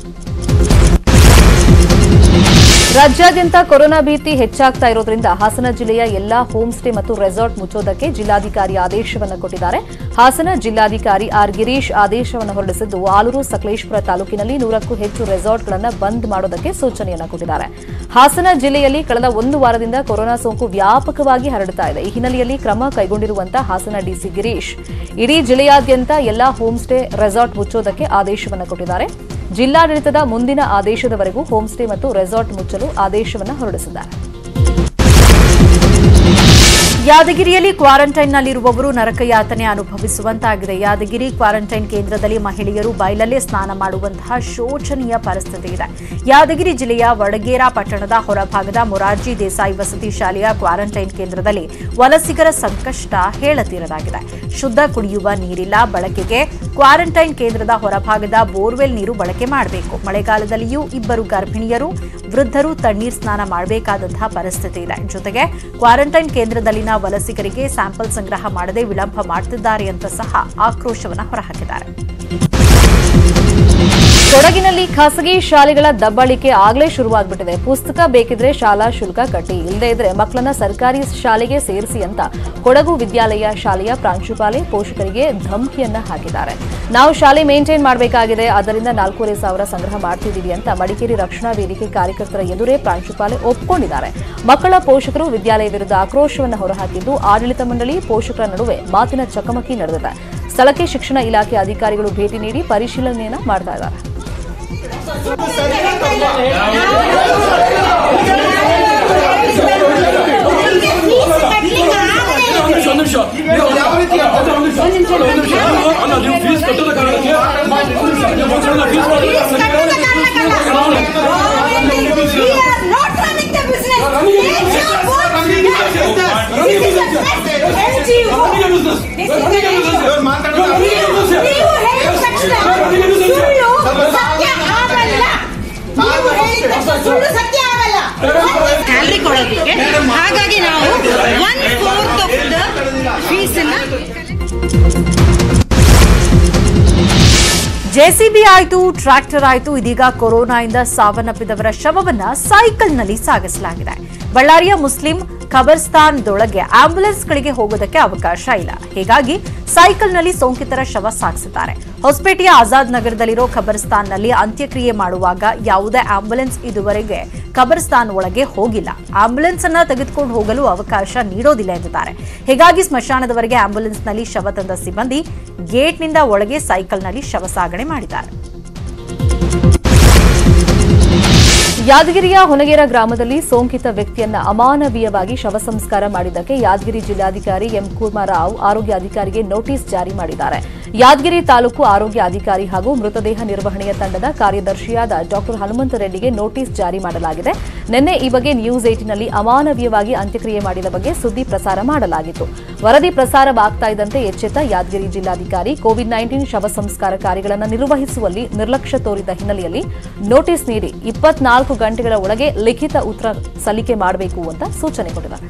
ರಾಜ್ಯಾದ್ಯಂತ ಕೊರೋನಾ ಭೀತಿ ಹೆಚ್ಚಾಗ್ತಾ ಇರೋದ್ರಿಂದ ಹಾಸನ ಜಿಲ್ಲೆಯ ಎಲ್ಲಾ ಹೋಮ್ ಸ್ಟೇ ಮತ್ತು ರೆಸಾರ್ಟ್ ಮುಚ್ಚೋದಕ್ಕೆ ಜಿಲ್ಲಾಧಿಕಾರಿ ಆದೇಶವನ್ನು ಕೊಟ್ಟಿದ್ದಾರೆ. ಹಾಸನ ಜಿಲ್ಲಾಧಿಕಾರಿ ಆರ್ ಗಿರೀಶ್ ಆದೇಶವನ್ನು ಹೊರಡಿಸಿದ್ದು, ಆಲೂರು ಸಕಲೇಶಪುರ ತಾಲೂಕಿನಲ್ಲಿ ನೂರಕ್ಕೂ ಹೆಚ್ಚು ರೆಸಾರ್ಟ್ಗಳನ್ನು ಬಂದ್ ಮಾಡೋದಕ್ಕೆ ಸೂಚನೆಯನ್ನು ಕೊಟ್ಟಿದ್ದಾರೆ. ಹಾಸನ ಜಿಲ್ಲೆಯಲ್ಲಿ ಕಳೆದ ಒಂದು ವಾರದಿಂದ ಕೊರೋನಾ ಸೋಂಕು ವ್ಯಾಪಕವಾಗಿ ಹರಡ್ತಾ ಇದೆ. ಈ ಹಿನ್ನೆಲೆಯಲ್ಲಿ ಕ್ರಮ ಕೈಗೊಂಡಿರುವಂತಹ ಹಾಸನ ಡಿಸಿ ಗಿರೀಶ್ ಇಡೀ ಜಿಲ್ಲೆಯಾದ್ಯಂತ ಎಲ್ಲಾ ಹೋಮ್ ಸ್ಟೇ ರೆಸಾರ್ಟ್ ಮುಚ್ಚೋದಕ್ಕೆ ಆದೇಶವನ್ನು ಕೊಟ್ಟಿದ್ದಾರೆ. ಜಿಲ್ಲಾಡಳಿತದ ಮುಂದಿನ ಆದೇಶದವರೆಗೂ ಹೋಮ್ ಸ್ಟೇ ಮತ್ತು ರೆಸಾರ್ಟ್ ಮುಚ್ಚಲು ಆದೇಶವನ್ನು ಹೊರಡಿಸಿದ್ದಾರೆ. ಯಾದಗಿರಿಯಲ್ಲಿ ಕ್ವಾರಂಟೈನ್ನಲ್ಲಿರುವವರು ನರಕಯಾತನೆ ಅನುಭವಿಸುವಂತಾಗಿದೆ. ಯಾದಗಿರಿ ಕ್ವಾರಂಟೈನ್ ಕೇಂದ್ರದಲ್ಲಿ ಮಹಿಳೆಯರು ಬಯಲಲ್ಲೇ ಸ್ನಾನ ಮಾಡುವಂತಹ ಶೋಚನೀಯ ಪರಿಸ್ಥಿತಿ ಇದೆ. ಯಾದಗಿರಿ ಜಿಲ್ಲೆಯ ವಡಗೇರಾ ಪಟ್ಟಣದ ಹೊರಭಾಗದ ಮೊರಾರ್ಜಿ ದೇಸಾಯಿ ವಸತಿ ಶಾಲೆಯ ಕ್ವಾರಂಟೈನ್ ಕೇಂದ್ರದಲ್ಲಿ ವಲಸಿಗರ ಸಂಕಷ್ಟ ಹೇಳತೀರದಾಗಿದೆ. ಶುದ್ಧ ಕುಡಿಯುವ ನೀರಿಲ್ಲ. ಬಳಕೆಗೆ ಕ್ವಾರಂಟೈನ್ ಕೇಂದ್ರದ ಹೊರಭಾಗದ ಬೋರ್ವೆಲ್ ನೀರು ಬಳಕೆ ಮಾಡಬೇಕು. ಮಳೆಗಾಲದಲ್ಲಿಯೂ ಇಬ್ಬರು ಗರ್ಭಿಣಿಯರು, ವೃದ್ಧರು ತಣ್ಣೀರು ಸ್ನಾನ ಮಾಡಬೇಕಾದಂತಹ ಪರಿಸ್ಥಿತಿ ಇದೆ. ಜೊತೆಗೆ ಕ್ವಾರಂಟೈನ್ ಕೇಂದ್ರದಲ್ಲಿನ ವಲಸಿಗರಿಗೆ ಸ್ಯಾಂಪಲ್ ಸಂಗ್ರಹ ಮಾಡದೆ ವಿಳಂಬ ಮಾಡುತ್ತಿದ್ದಾರೆ ಅಂತ ಸಹ ಆಕ್ರೋಶವನ್ನು ಹೊರಹಾಕಿದ್ದಾರೆ. ಕೊಡಗಿನಲ್ಲಿ ಖಾಸಗಿ ಶಾಲೆಗಳ ದಬ್ಬಾಳಿಕೆ ಆಗಲೇ ಶುರುವಾಗ್ಬಿಟ್ಟಿದೆ. ಪುಸ್ತಕ ಬೇಕಿದ್ರೆ ಶಾಲಾ ಶುಲ್ಕ ಕಟ್ಟಿ, ಇಲ್ಲದೇ ಇದ್ರೆ ಮಕ್ಕಳನ್ನ ಸರ್ಕಾರಿ ಶಾಲೆಗೆ ಸೇರಿಸಿ ಅಂತ ಕೊಡಗು ವಿದ್ಯಾಲಯ ಶಾಲೆಯ ಪ್ರಾಂಶುಪಾಲೆ ಪೋಷಕರಿಗೆ ಧಮಕಿಯನ್ನ ಹಾಕಿದ್ದಾರೆ. ನಾವು ಶಾಲೆ ಮೇಂಟೈನ್ ಮಾಡಬೇಕಾಗಿದೆ, ಅದರಿಂದ ನಾಲ್ಕೂವರೆ ಸಾವಿರ ಸಂಗ್ರಹ ಮಾಡ್ತಿದ್ದೀವಿ ಅಂತ ಮಡಿಕೇರಿ ರಕ್ಷಣಾ ವೇದಿಕೆ ಕಾರ್ಯಕರ್ತರ ಎದುರೇ ಪ್ರಾಂಶುಪಾಲೆ ಒಪ್ಪಿಕೊಂಡಿದ್ದಾರೆ. ಮಕ್ಕಳ ಪೋಷಕರು ವಿದ್ಯಾಲಯ ವಿರುದ್ಧ ಆಕ್ರೋಶವನ್ನು ಹೊರಹಾಕಿದ್ದು, ಆಡಳಿತ ಮಂಡಳಿ ಪೋಷಕರ ನಡುವೆ ಮಾತಿನ ಚಕಮಕಿ ನಡೆದಿದೆ. ಸ್ಥಳಕ್ಕೆ ಶಿಕ್ಷಣ ಇಲಾಖೆ ಅಧಿಕಾರಿಗಳು ಭೇಟಿ ನೀಡಿ ಪರಿಶೀಲನೆಯನ್ನು ಮಾಡ್ತಾ ಇದ್ದಾರೆ. जेसीबी आयितु ट्रैक्टर आयितु ಇದೀಗ ಕೊರೋನಾದಿಂದ ಸಾವನ್ನಪ್ಪಿದವರ ಶವವನ್ನು ಸೈಕಲ್ನಲ್ಲಿ ಸಾಗಿಸಲಾಗಿದೆ. ಬಳ್ಳಾರಿಯ ಮುಸ್ಲಿಂ ಖಬರ್ಸ್ತಾನದೊಳಗೆ ಆಂಬ್ಯುಲೆನ್ಸ್ಗಳಿಗೆ ಹೋಗೋದಕ್ಕೆ ಅವಕಾಶ ಇಲ್ಲ, ಹೀಗಾಗಿ ಸೈಕಲ್ನಲ್ಲಿ ಸೋಂಕಿತರ ಶವ ಸಾಗಿಸುತ್ತಾರೆ. ಹೊಸಪೇಟೆಯ ಆಜಾದ್ ನಗರದಲ್ಲಿರೋ ಖಬರ್ಸ್ತಾನನಲ್ಲಿ ಅಂತ್ಯಕ್ರಿಯೆ ಮಾಡುವಾಗ ಯಾವುದೇ ಆಂಬ್ಯುಲೆನ್ಸ್ ಇದುವರೆಗೆ ಖಬರ್ಸ್ತಾನ ಒಳಗೆ ಹೋಗಿಲ್ಲ. ಆಂಬ್ಯುಲೆನ್ಸ್ ಅನ್ನು ತೆಗೆದುಕೊಂಡು ಹೋಗಲು ಅವಕಾಶ ನೀಡೋದಿಲ್ಲ ಎಂದಿದ್ದಾರೆ. ಹೀಗಾಗಿ ಸ್ಮಶಾನದವರೆಗೆ ಆಂಬ್ಯುಲೆನ್ಸ್ನಲ್ಲಿ ಶವ ತಂದ ಸಿಬ್ಬಂದಿ ಗೇಟ್ನಿಂದ ಒಳಗೆ ಸೈಕಲ್ನಲ್ಲಿ ಶವ ಸಾಗಣೆ ಮಾಡಿದ್ದಾರೆ. ಯಾದಗಿರಿಯ ಹೊನಗೇರ ಗ್ರಾಮದಲ್ಲಿ ಸೋಂಕಿತ ವ್ಯಕ್ತಿಯನ್ನು ಅಮಾನವೀಯವಾಗಿ ಶವ ಸಂಸ್ಕಾರ ಮಾಡಿದ್ದಕ್ಕೆ ಯಾದಗಿರಿ ಜಿಲ್ಲಾಧಿಕಾರಿ ಎಂ ಕೂರ್ಮಾರಾವ್ ಆರೋಗ್ಯಾಧಿಕಾರಿಗೆ ನೋಟಿಸ್ ಜಾರಿ ಮಾಡಿದ್ದಾರೆ. ಯಾದಗಿರಿ ತಾಲೂಕು ಆರೋಗ್ಯಾಧಿಕಾರಿ ಹಾಗೂ ಮೃತದೇಹ ನಿರ್ವಹಣೆಯ ತಂಡದ ಕಾರ್ಯದರ್ಶಿಯಾದ ಡಾ ಹನುಮಂತರೆಡ್ಡಿಗೆ ನೋಟಿಸ್ ಜಾರಿ ಮಾಡಲಾಗಿದೆ. ನಿನ್ನೆ ಈ ಬಗ್ಗೆ ನ್ಯೂಸ್ ಏಟಿನ್ ನಲ್ಲಿ ಅಮಾನವೀಯವಾಗಿ ಅಂತ್ಯಕ್ರಿಯೆ ಮಾಡಿದ ಬಗ್ಗೆ ಸುದ್ದಿ ಪ್ರಸಾರ ಮಾಡಲಾಗಿತ್ತು. ವರದಿ ಪ್ರಸಾರವಾಗ್ತಾ ಇದ್ದಂತೆ ಎಚ್ಚೆತ್ತ ಯಾದಗಿರಿ ಜಿಲ್ಲಾಧಿಕಾರಿ ಕೋವಿಡ್ ಹತ್ತೊಂಬತ್ತು ಶವ ಸಂಸ್ಕಾರ ಕಾರ್ಯಗಳನ್ನು ನಿರ್ವಹಿಸುವಲ್ಲಿ ನಿರ್ಲಕ್ಷ್ಯ ತೋರಿದ ಹಿನ್ನೆಲೆಯಲ್ಲಿ ನೋಟಿಸ್ ನೀಡಿ ಇಪ್ಪತ್ನಾಲ್ಕು ಗಂಟೆಗಳ ಒಳಗೆ ಲಿಖಿತ ಉತ್ತರ ಸಲ್ಲಿಕೆ ಮಾಡಬೇಕು ಅಂತ ಸೂಚನೆ ಕೊಟ್ಟಿದ್ದಾರೆ.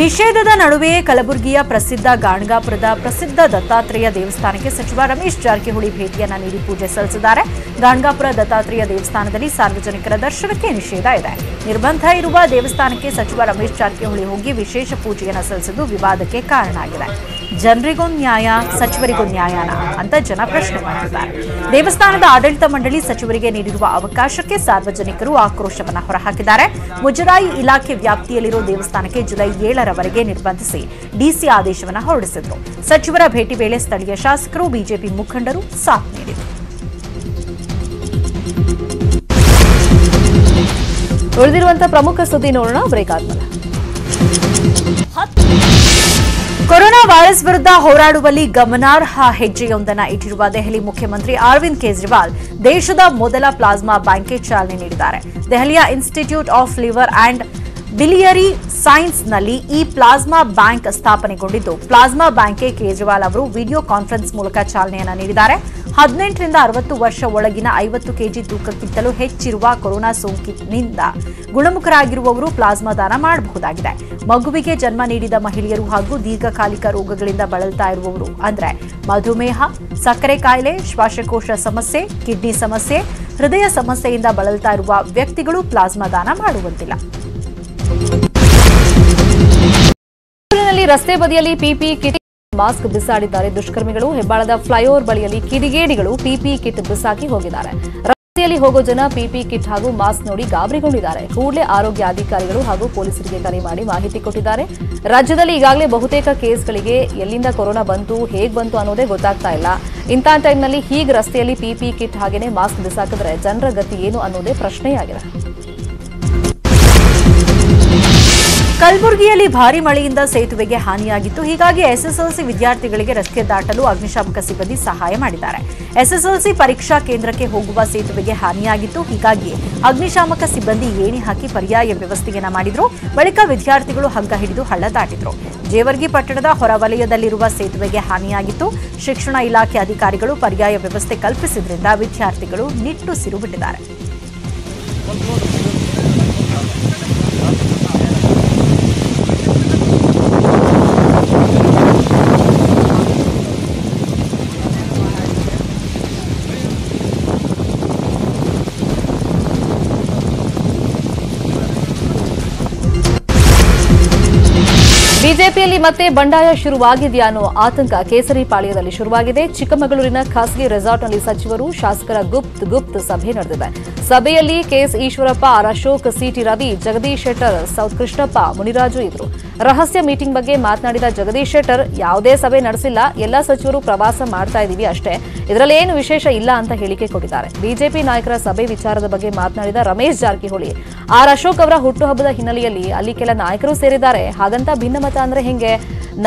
ನಿಷೇಧದ ನಡುವೆಯೇ ಕಲಬುರಗಿಯ ಪ್ರಸಿದ್ಧ ಗಾಣಗಾಪುರದ ಪ್ರಸಿದ್ಧ ದತ್ತಾತ್ರೇಯ ದೇವಸ್ಥಾನಕ್ಕೆ ಸಚಿವ ರಮೇಶ್ ಜಾರಕಿಹೊಳಿ ಭೇಟಿಯನ್ನ ನೀಡಿ ಪೂಜೆ ಸಲ್ಲಿಸಿದ್ದಾರೆ. ಗಾಣಗಾಪುರ ದತ್ತಾತ್ರೇಯ ದೇವಸ್ಥಾನದಲ್ಲಿ ಸಾರ್ವಜನಿಕರ ದರ್ಶನಕ್ಕೆ ನಿಷೇಧ ಇದೆ. ನಿರ್ಬಂಧ ಇರುವ ದೇವಸ್ಥಾನಕ್ಕೆ ಸಚಿವ ರಮೇಶ್ ಜಾರಕಿಹೊಳಿ ಹೋಗಿ ವಿಶೇಷ ಪೂಜೆಯನ್ನು ಸಲ್ಲಿಸಿದ್ದು ವಿವಾದಕ್ಕೆ ಕಾರಣ ಆಗಿದೆ. ಜನರಿಗೂ ನ್ಯಾಯ, ಸಚಿವರಿಗೂ ನ್ಯಾಯನಾ ಅಂತ ಜನ ಪ್ರಶ್ನೆ ಮಾಡಿದ್ದಾರೆ. ದೇವಸ್ಥಾನದ ಆಡಳಿತ ಮಂಡಳಿ ಸಚಿವರಿಗೆ ನೀಡಿರುವ ಅವಕಾಶಕ್ಕೆ ಸಾರ್ವಜನಿಕರು ಆಕ್ರೋಶವನ್ನು ಹೊರಹಾಕಿದ್ದಾರೆ. ಮುಜರಾಯಿ ಇಲಾಖೆ ವ್ಯಾಪ್ತಿಯಲ್ಲಿರುವ ದೇವಸ್ಥಾನಕ್ಕೆ ಜುಲೈ ಏಳರವರೆಗೆ ನಿರ್ಬಂಧಿಸಿ ಡಿಸಿ ಆದೇಶವನ್ನು ಹೊರಡಿಸಿದ್ರು. ಸಚಿವರ ಭೇಟಿ ವೇಳೆ ಸ್ಥಳೀಯ ಶಾಸಕರು, ಬಿಜೆಪಿ ಮುಖಂಡರು ಸಾಥ್ ನೀಡಿದರು. ಉಳಿದಿರುವಂತಹ ಪ್ರಮುಖ ಸುದ್ದಿ ನೋಡೋಣ ಬ್ರೇಕ್ ಆದ್ಮೇಲೆ. ಕೊರೋನಾ ವೈರಸ್ ವಿರುದ್ಧ ಹೋರಾಡುವಲ್ಲಿ ಗಮನಾರ್ಹ ಹೆಜ್ಜೆಯೊಂದನ್ನು ಇಟ್ಟಿರುವ ದೆಹಲಿ ಮುಖ್ಯಮಂತ್ರಿ ಅರವಿಂದ್ ಕೇಜ್ರಿವಾಲ್ ದೇಶದ ಮೊದಲ ಪ್ಲಾಸ್ಮಾ ಬ್ಯಾಂಕ್ಗೆ ಚಾಲನೆ ನೀಡಿದ್ದಾರೆ. ದೆಹಲಿಯ institute of liver and biliary ಸೈನ್ಸ್ನಲ್ಲಿ ಈ ಪ್ಲಾಸ್ಮಾ ಬ್ಯಾಂಕ್ ಸ್ಥಾಪನೆಗೊಂಡಿದ್ದು, ಪ್ಲಾಸ್ಮಾ ಬ್ಯಾಂಕ್ಗೆ ಕೇಜ್ರಿವಾಲ್ ಅವರು ವಿಡಿಯೋ ಕಾನ್ಫರೆನ್ಸ್ ಮೂಲಕ ಚಾಲನೆಯನ್ನು ನೀಡಿದ್ದಾರೆ. ಹದಿನೆಂಟರಿಂದ ಅರವತ್ತು ವರ್ಷ ಒಳಗಿನ ಐವತ್ತು ಕೆಜಿ ತೂಕಕ್ಕಿಂತಲೂ ಹೆಚ್ಚಿರುವ ಕೊರೋನಾ ಸೋಂಕಿನಿಂದ ಗುಣಮುಖರಾಗಿರುವವರು ಪ್ಲಾಸ್ಮಾ ದಾನ ಮಾಡಬಹುದಾಗಿದೆ. ಮಗುವಿಗೆ ಜನ್ಮ ನೀಡಿದ ಮಹಿಳೆಯರು ಹಾಗೂ ದೀರ್ಘಕಾಲಿಕ ರೋಗಗಳಿಂದ ಬಳಲ್ತಾ ಇರುವವರು ಅಂದರೆ ಮಧುಮೇಹ, ಸಕ್ಕರೆ ಕಾಯಿಲೆ, ಶ್ವಾಸಕೋಶ ಸಮಸ್ಯೆ, ಕಿಡ್ನಿ ಸಮಸ್ಯೆ, ಹೃದಯ ಸಮಸ್ಯೆಯಿಂದ ಬಳಲ್ತಾ ಇರುವ ವ್ಯಕ್ತಿಗಳು ಪ್ಲಾಸ್ಮಾ ದಾನ ಮಾಡುವಂತಿಲ್ಲ. ರಸ್ತೆ ಬದಿಯಲ್ಲಿ ಪಿಪಿ ಕಿಟ್ ಮಾಸ್ಕ್ ಬಿಸಾಡಿದ್ದಾರೆ ದುಷ್ಕರ್ಮಿಗಳು. ಹೆಬ್ಬಾಳದ ಫ್ಲೈಓವರ್ ಬಳಿಯಲ್ಲಿ ಕಿಡಿಗೇಡಿಗಳು ಪಿಪಿ ಕಿಟ್ ಬಿಸಾಕಿ ಹೋಗಿದ್ದಾರೆ. ರಸ್ತೆಯಲ್ಲಿ ಹೋಗೋ ಜನ ಪಿಪಿ ಕಿಟ್ ಹಾಗೂ ಮಾಸ್ಕ್ ನೋಡಿ ಗಾಬರಿಗೊಂಡಿದ್ದಾರೆ. ಕೂಡಲೇ ಆರೋಗ್ಯಾಧಿಕಾರಿಗಳು ಹಾಗೂ ಪೊಲೀಸರಿಗೆ ಕರೆ ಮಾಡಿ ಮಾಹಿತಿ ಕೊಟ್ಟಿದ್ದಾರೆ. ರಾಜ್ಯದಲ್ಲಿ ಈಗಾಗಲೇ ಬಹುತೇಕ ಕೇಸ್ಗಳಿಗೆ ಎಲ್ಲಿಂದ ಕೊರೋನಾ ಬಂತು, ಹೇಗೆ ಬಂತು ಅನ್ನೋದೇ ಗೊತ್ತಾಗ್ತಾ ಇಲ್ಲ. ಇಂತಹ ಟೈಮ್ನಲ್ಲಿ ಹೀಗೆ ರಸ್ತೆಯಲ್ಲಿ ಪಿಪಿ ಕಿಟ್ ಹಾಗೇನೆ ಮಾಸ್ಕ್ ಬಿಸಾಕಿದ್ರೆ ಜನರ ಗತಿ ಏನು ಅನ್ನೋದೇ ಪ್ರಶ್ನೆಯಾಗಿದೆ. ಕಲಬುರಗಿಯಲ್ಲಿ ಭಾರೀ ಮಳೆಯಿಂದ ಸೇತುವೆಗೆ ಹಾನಿಯಾಗಿತ್ತು. ಹೀಗಾಗಿ ಎಸ್ಎಸ್ಎಲ್ಸಿ ವಿದ್ಯಾರ್ಥಿಗಳಿಗೆ ರಸ್ತೆ ದಾಟಲು ಅಗ್ನಿಶಾಮಕ ಸಿಬ್ಬಂದಿ ಸಹಾಯ ಮಾಡಿದ್ದಾರೆ. ಎಸ್ಎಸ್ಎಲ್ಸಿ ಪರೀಕ್ಷಾ ಕೇಂದ್ರಕ್ಕೆ ಹೋಗುವ ಸೇತುವೆಗೆ ಹಾನಿಯಾಗಿತ್ತು. ಹೀಗಾಗಿ ಅಗ್ನಿಶಾಮಕ ಸಿಬ್ಬಂದಿ ಏಣಿ ಹಾಕಿ ಪರ್ಯಾಯ ವ್ಯವಸ್ಥೆಯನ್ನು ಮಾಡಿದ್ರು. ಬಳಿಕ ವಿದ್ಯಾರ್ಥಿಗಳು ಹಗ್ಗ ಹಿಡಿದು ಹಳ್ಳ ದಾಟಿದ್ರು. ಜೇವರ್ಗಿ ಪಟ್ಟಣದ ಹೊರವಲಯದಲ್ಲಿರುವ ಸೇತುವೆಗೆ ಹಾನಿಯಾಗಿತ್ತು. ಶಿಕ್ಷಣ ಇಲಾಖೆ ಅಧಿಕಾರಿಗಳು ಪರ್ಯಾಯ ವ್ಯವಸ್ಥೆ ಕಲ್ಪಿಸಿದ್ರಿಂದ ವಿದ್ಯಾರ್ಥಿಗಳು ನಿಟ್ಟುಸಿರು ಬಿಟ್ಟಿದ್ದಾರೆ. ಬಿಜೆಪಿಯಲ್ಲಿ ಮತ್ತೆ ಬಂಡಾಯ ಶುರುವಾಗಿದೆಯಾ ಅನ್ನೋ ಆತಂಕ ಕೇಸರಿಪಾಳ್ಯದಲ್ಲಿ ಶುರುವಾಗಿದೆ. ಚಿಕ್ಕಮಗಳೂರಿನ ಖಾಸಗಿ ರೆಸಾರ್ಟ್ನಲ್ಲಿ ಸಚಿವರು ಶಾಸಕರ ಗುಪ್ತ ಗುಪ್ತ ಸಭೆ ನಡೆದಿದೆ. ಸಭೆಯಲ್ಲಿ ಕೆಎಸ್ ಈಶ್ವರಪ್ಪ, ಆರ್ ಅಶೋಕ್, CT Ravi, ಜಗದೀಶ್ ಶೆಟ್ಟರ್, south Krishnappa, Muniraju ಇದ್ರು. ರಹಸ್ಯ ಮೀಟಿಂಗ್ ಬಗ್ಗೆ ಮಾತನಾಡಿದ ಜಗದೀಶ್ ಶೆಟ್ಟರ್, ಯಾವುದೇ ಸಭೆ ನಡೆಸಿಲ್ಲ, ಎಲ್ಲ ಸಚಿವರು ಪ್ರವಾಸ ಮಾಡ್ತಾ ಇದೀವಿ ಅಷ್ಟೇ, ಇದರಲ್ಲಿ ಏನು ವಿಶೇಷ ಇಲ್ಲ ಅಂತ ಹೇಳಿಕೆ ಕೊಟ್ಟಿದ್ದಾರೆ. ಬಿಜೆಪಿ ನಾಯಕರ ಸಭೆ ವಿಚಾರದ ಬಗ್ಗೆ ಮಾತನಾಡಿದ ರಮೇಶ್ ಜಾರಕಿಹೊಳಿ, ಆರ್ ಅಶೋಕ್ ಅವರ ಹುಟ್ಟುಹಬ್ಬದ ಹಿನ್ನೆಲೆಯಲ್ಲಿ ಅಲ್ಲಿ ಕೆಲ ನಾಯಕರು ಸೇರಿದ್ದಾರೆ, ಹಾಗಂತ ಭಿನ್ನಮತ ಅಂದ್ರೆ ಹೆಂಗೆ?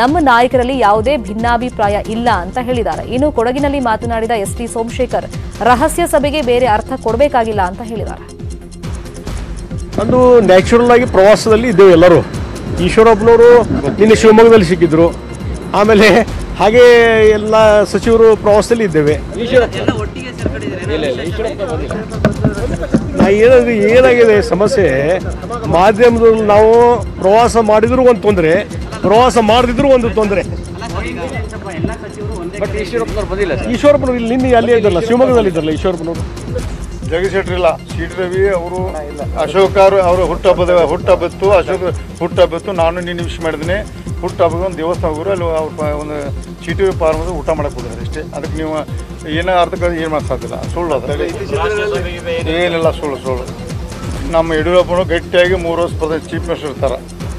ನಮ್ಮ ನಾಯಕರಲ್ಲಿ ಯಾವುದೇ ಭಿನ್ನಾಭಿಪ್ರಾಯ ಇಲ್ಲ ಅಂತ ಹೇಳಿದ್ದಾರೆ. ಇನ್ನು ಕೊಡಗಿನಲ್ಲಿ ಮಾತನಾಡಿದ ಎಸ್ಟಿ ಸೋಮಶೇಖರ್, ರಹಸ್ಯ ಸಭೆಗೆ ಬೇರೆ ಅರ್ಥ ಕೊಡಬೇಕಾಗಿಲ್ಲ ಅಂತ ಹೇಳಿದ್ದಾರೆ. ಒಂದು ನ್ಯಾಚುರಲ್ ಆಗಿ ಪ್ರವಾಸದಲ್ಲಿ ಇದ್ದೇವೆ ಎಲ್ಲರೂ. ಈಶ್ವರಪ್ಪನವರು ನಿನ್ನೆ ಶಿವಮೊಗ್ಗದಲ್ಲಿ ಸಿಕ್ಕಿದ್ರು, ಆಮೇಲೆ ಹಾಗೆ ಎಲ್ಲ ಸಚಿವರು ಪ್ರವಾಸದಲ್ಲಿ ಇದ್ದೇವೆ. ನಾ ಏನಾದ್ರೂ ಏನಾಗಿದೆ ಸಮಸ್ಯೆ, ಮಾಧ್ಯಮದಲ್ಲಿ ನಾವು ಪ್ರವಾಸ ಮಾಡಿದ್ರು ಒಂದು ತೊಂದರೆ, ಪ್ರವಾಸ ಮಾಡಿದ್ರು ಒಂದು ತೊಂದರೆ. ಈಶ್ವರಪ್ಪನವರು ಇಲ್ಲಿ ನಿನ್ನೆ ಅಲ್ಲಿ ಇದ್ದಲ್ಲ, ಶಿವಮೊಗ್ಗದಲ್ಲಿ ಇದ್ದಲ್ಲ ಈಶ್ವರಪ್ಪನವರು. ಜಗದೀಶ್ ಶೆಟ್ಟರ್ ಇಲ್ಲ, ಸಿ ಟಿ ರವಿ ಅವರು, ಅಶೋಕ್ ಅವರು ಅವರ ಹುಟ್ಟಹಬ್ಬದ ಹುಟ್ಟಹಬ್ಬತ್ತು ಅಶೋಕ್ ಹುಟ್ಟಹಬ್ಬತ್ತು ನಾನು ನಿನ್ನೆ ವಿಶ್ ಮಾಡಿದ್ದೀನಿ. ಹುಟ್ಟಹಬ್ಬದ ಒಂದು ದೇವಸ್ಥಾನ ಹೋಗೋರು, ಅಲ್ಲಿ ಅವ್ರ ಒಂದು ಸಿ ಟಿ ರವಿ ಪಾರ್ಮದು ಊಟ ಮಾಡಕ್ಕೆ ಹೋಗಿದ್ದಾರೆ ಅಷ್ಟೇ. ಅದಕ್ಕೆ ನೀವು ಏನೇ ಅರ್ಥ ಏನು ಮಾಡೋಕ್ಕೆ ಸಾಧ್ಯಲ್ಲ, ಸುಳ್ಳು ಅದು, ಏನೆಲ್ಲ ಸುಳ್ಳು ಸುಳ್ಳು. ನಮ್ಮ ಯಡಿಯೂರಪ್ಪನವರು ಗಟ್ಟಿಯಾಗಿ ಮೂರು ವರ್ಷ ಪ್ರಧಾನಿ ಚೀಫ್ ಮಿನಿಸ್ಟರ್ ಇರ್ತಾರೆ,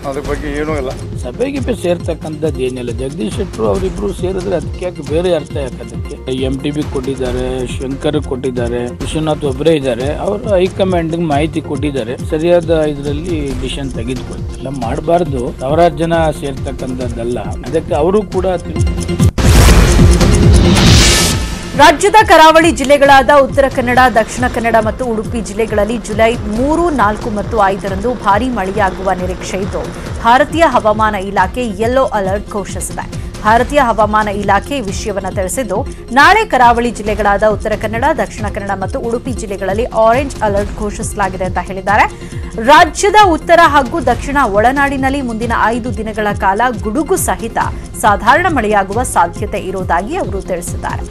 ಅದ್ರ ಬಗ್ಗೆ ಏನೂ ಇಲ್ಲ. ಸಭೆಗೆ ಸೇರ್ತಕ್ಕಂಥದ್ದು ಏನಿಲ್ಲ. ಜಗದೀಶ್ ಶೆಟ್ಟರು ಅವರಿಬ್ರು ಸೇರಿದ್ರೆ ಅದಕ್ಕೆ ಯಾಕೆ ಬೇರೆ ಅರ್ಥ ಯಾಕೆ? ಅದಕ್ಕೆ ಎಂ ಟಿ ಬಿ ಕೊಟ್ಟಿದ್ದಾರೆ, ಶಂಕರ್ ಕೊಟ್ಟಿದ್ದಾರೆ, ವಿಶ್ವನಾಥ್ ಒಬ್ಬರೇ ಇದ್ದಾರೆ. ಅವರು ಹೈಕಮಾಂಡ್ ಮಾಹಿತಿ ಕೊಟ್ಟಿದ್ದಾರೆ, ಸರಿಯಾದ ಇದರಲ್ಲಿ ಡಿಸಿಷನ್ ತೆಗೆದುಕೊಳ್ತಿಲ್ಲ. ಮಾಡಬಾರ್ದು, ಸಾವಿರಾರು ಜನ ಸೇರ್ತಕ್ಕಂಥದ್ದಲ್ಲ, ಅದಕ್ಕೆ ಅವರು ಕೂಡ. ರಾಜ್ಯದ ಕರಾವಳಿ ಜಿಲ್ಲೆಗಳಾದ ಉತ್ತರ ಕನ್ನಡ, ದಕ್ಷಿಣ ಕನ್ನಡ ಮತ್ತು ಉಡುಪಿ ಜಿಲ್ಲೆಗಳಲ್ಲಿ ಜುಲೈ ಮೂರು, ನಾಲ್ಕು ಮತ್ತು ಐದರಂದು ಭಾರೀ ಮಳೆಯಾಗುವ ನಿರೀಕ್ಷೆ ಇದ್ದು ಭಾರತೀಯ ಹವಾಮಾನ ಇಲಾಖೆ ಯೆಲ್ಲೋ ಅಲರ್ಟ್ ಘೋಷಿಸಿದೆ. ಭಾರತೀಯ ಹವಾಮಾನ ಇಲಾಖೆ ಈ ವಿಷಯವನ್ನು ತಿಳಿಸಿದ್ದು, ನಾಳೆ ಕರಾವಳಿ ಜಿಲ್ಲೆಗಳಾದ ಉತ್ತರ ಕನ್ನಡ, ದಕ್ಷಿಣ ಕನ್ನಡ ಮತ್ತು ಉಡುಪಿ ಜಿಲ್ಲೆಗಳಲ್ಲಿ ಆರೆಂಜ್ ಅಲರ್ಟ್ ಘೋಷಿಸಲಾಗಿದೆ ಅಂತ ಹೇಳಿದ್ದಾರೆ. ರಾಜ್ಯದ ಉತ್ತರ ಹಾಗೂ ದಕ್ಷಿಣ ಒಳನಾಡಿನಲ್ಲಿ ಮುಂದಿನ ಐದು ದಿನಗಳ ಕಾಲ ಗುಡುಗು ಸಹಿತ ಸಾಧಾರಣ ಮಳೆಯಾಗುವ ಸಾಧ್ಯತೆ ಇರುವುದಾಗಿ ಅವರು ತಿಳಿಸಿದ್ದಾರೆ.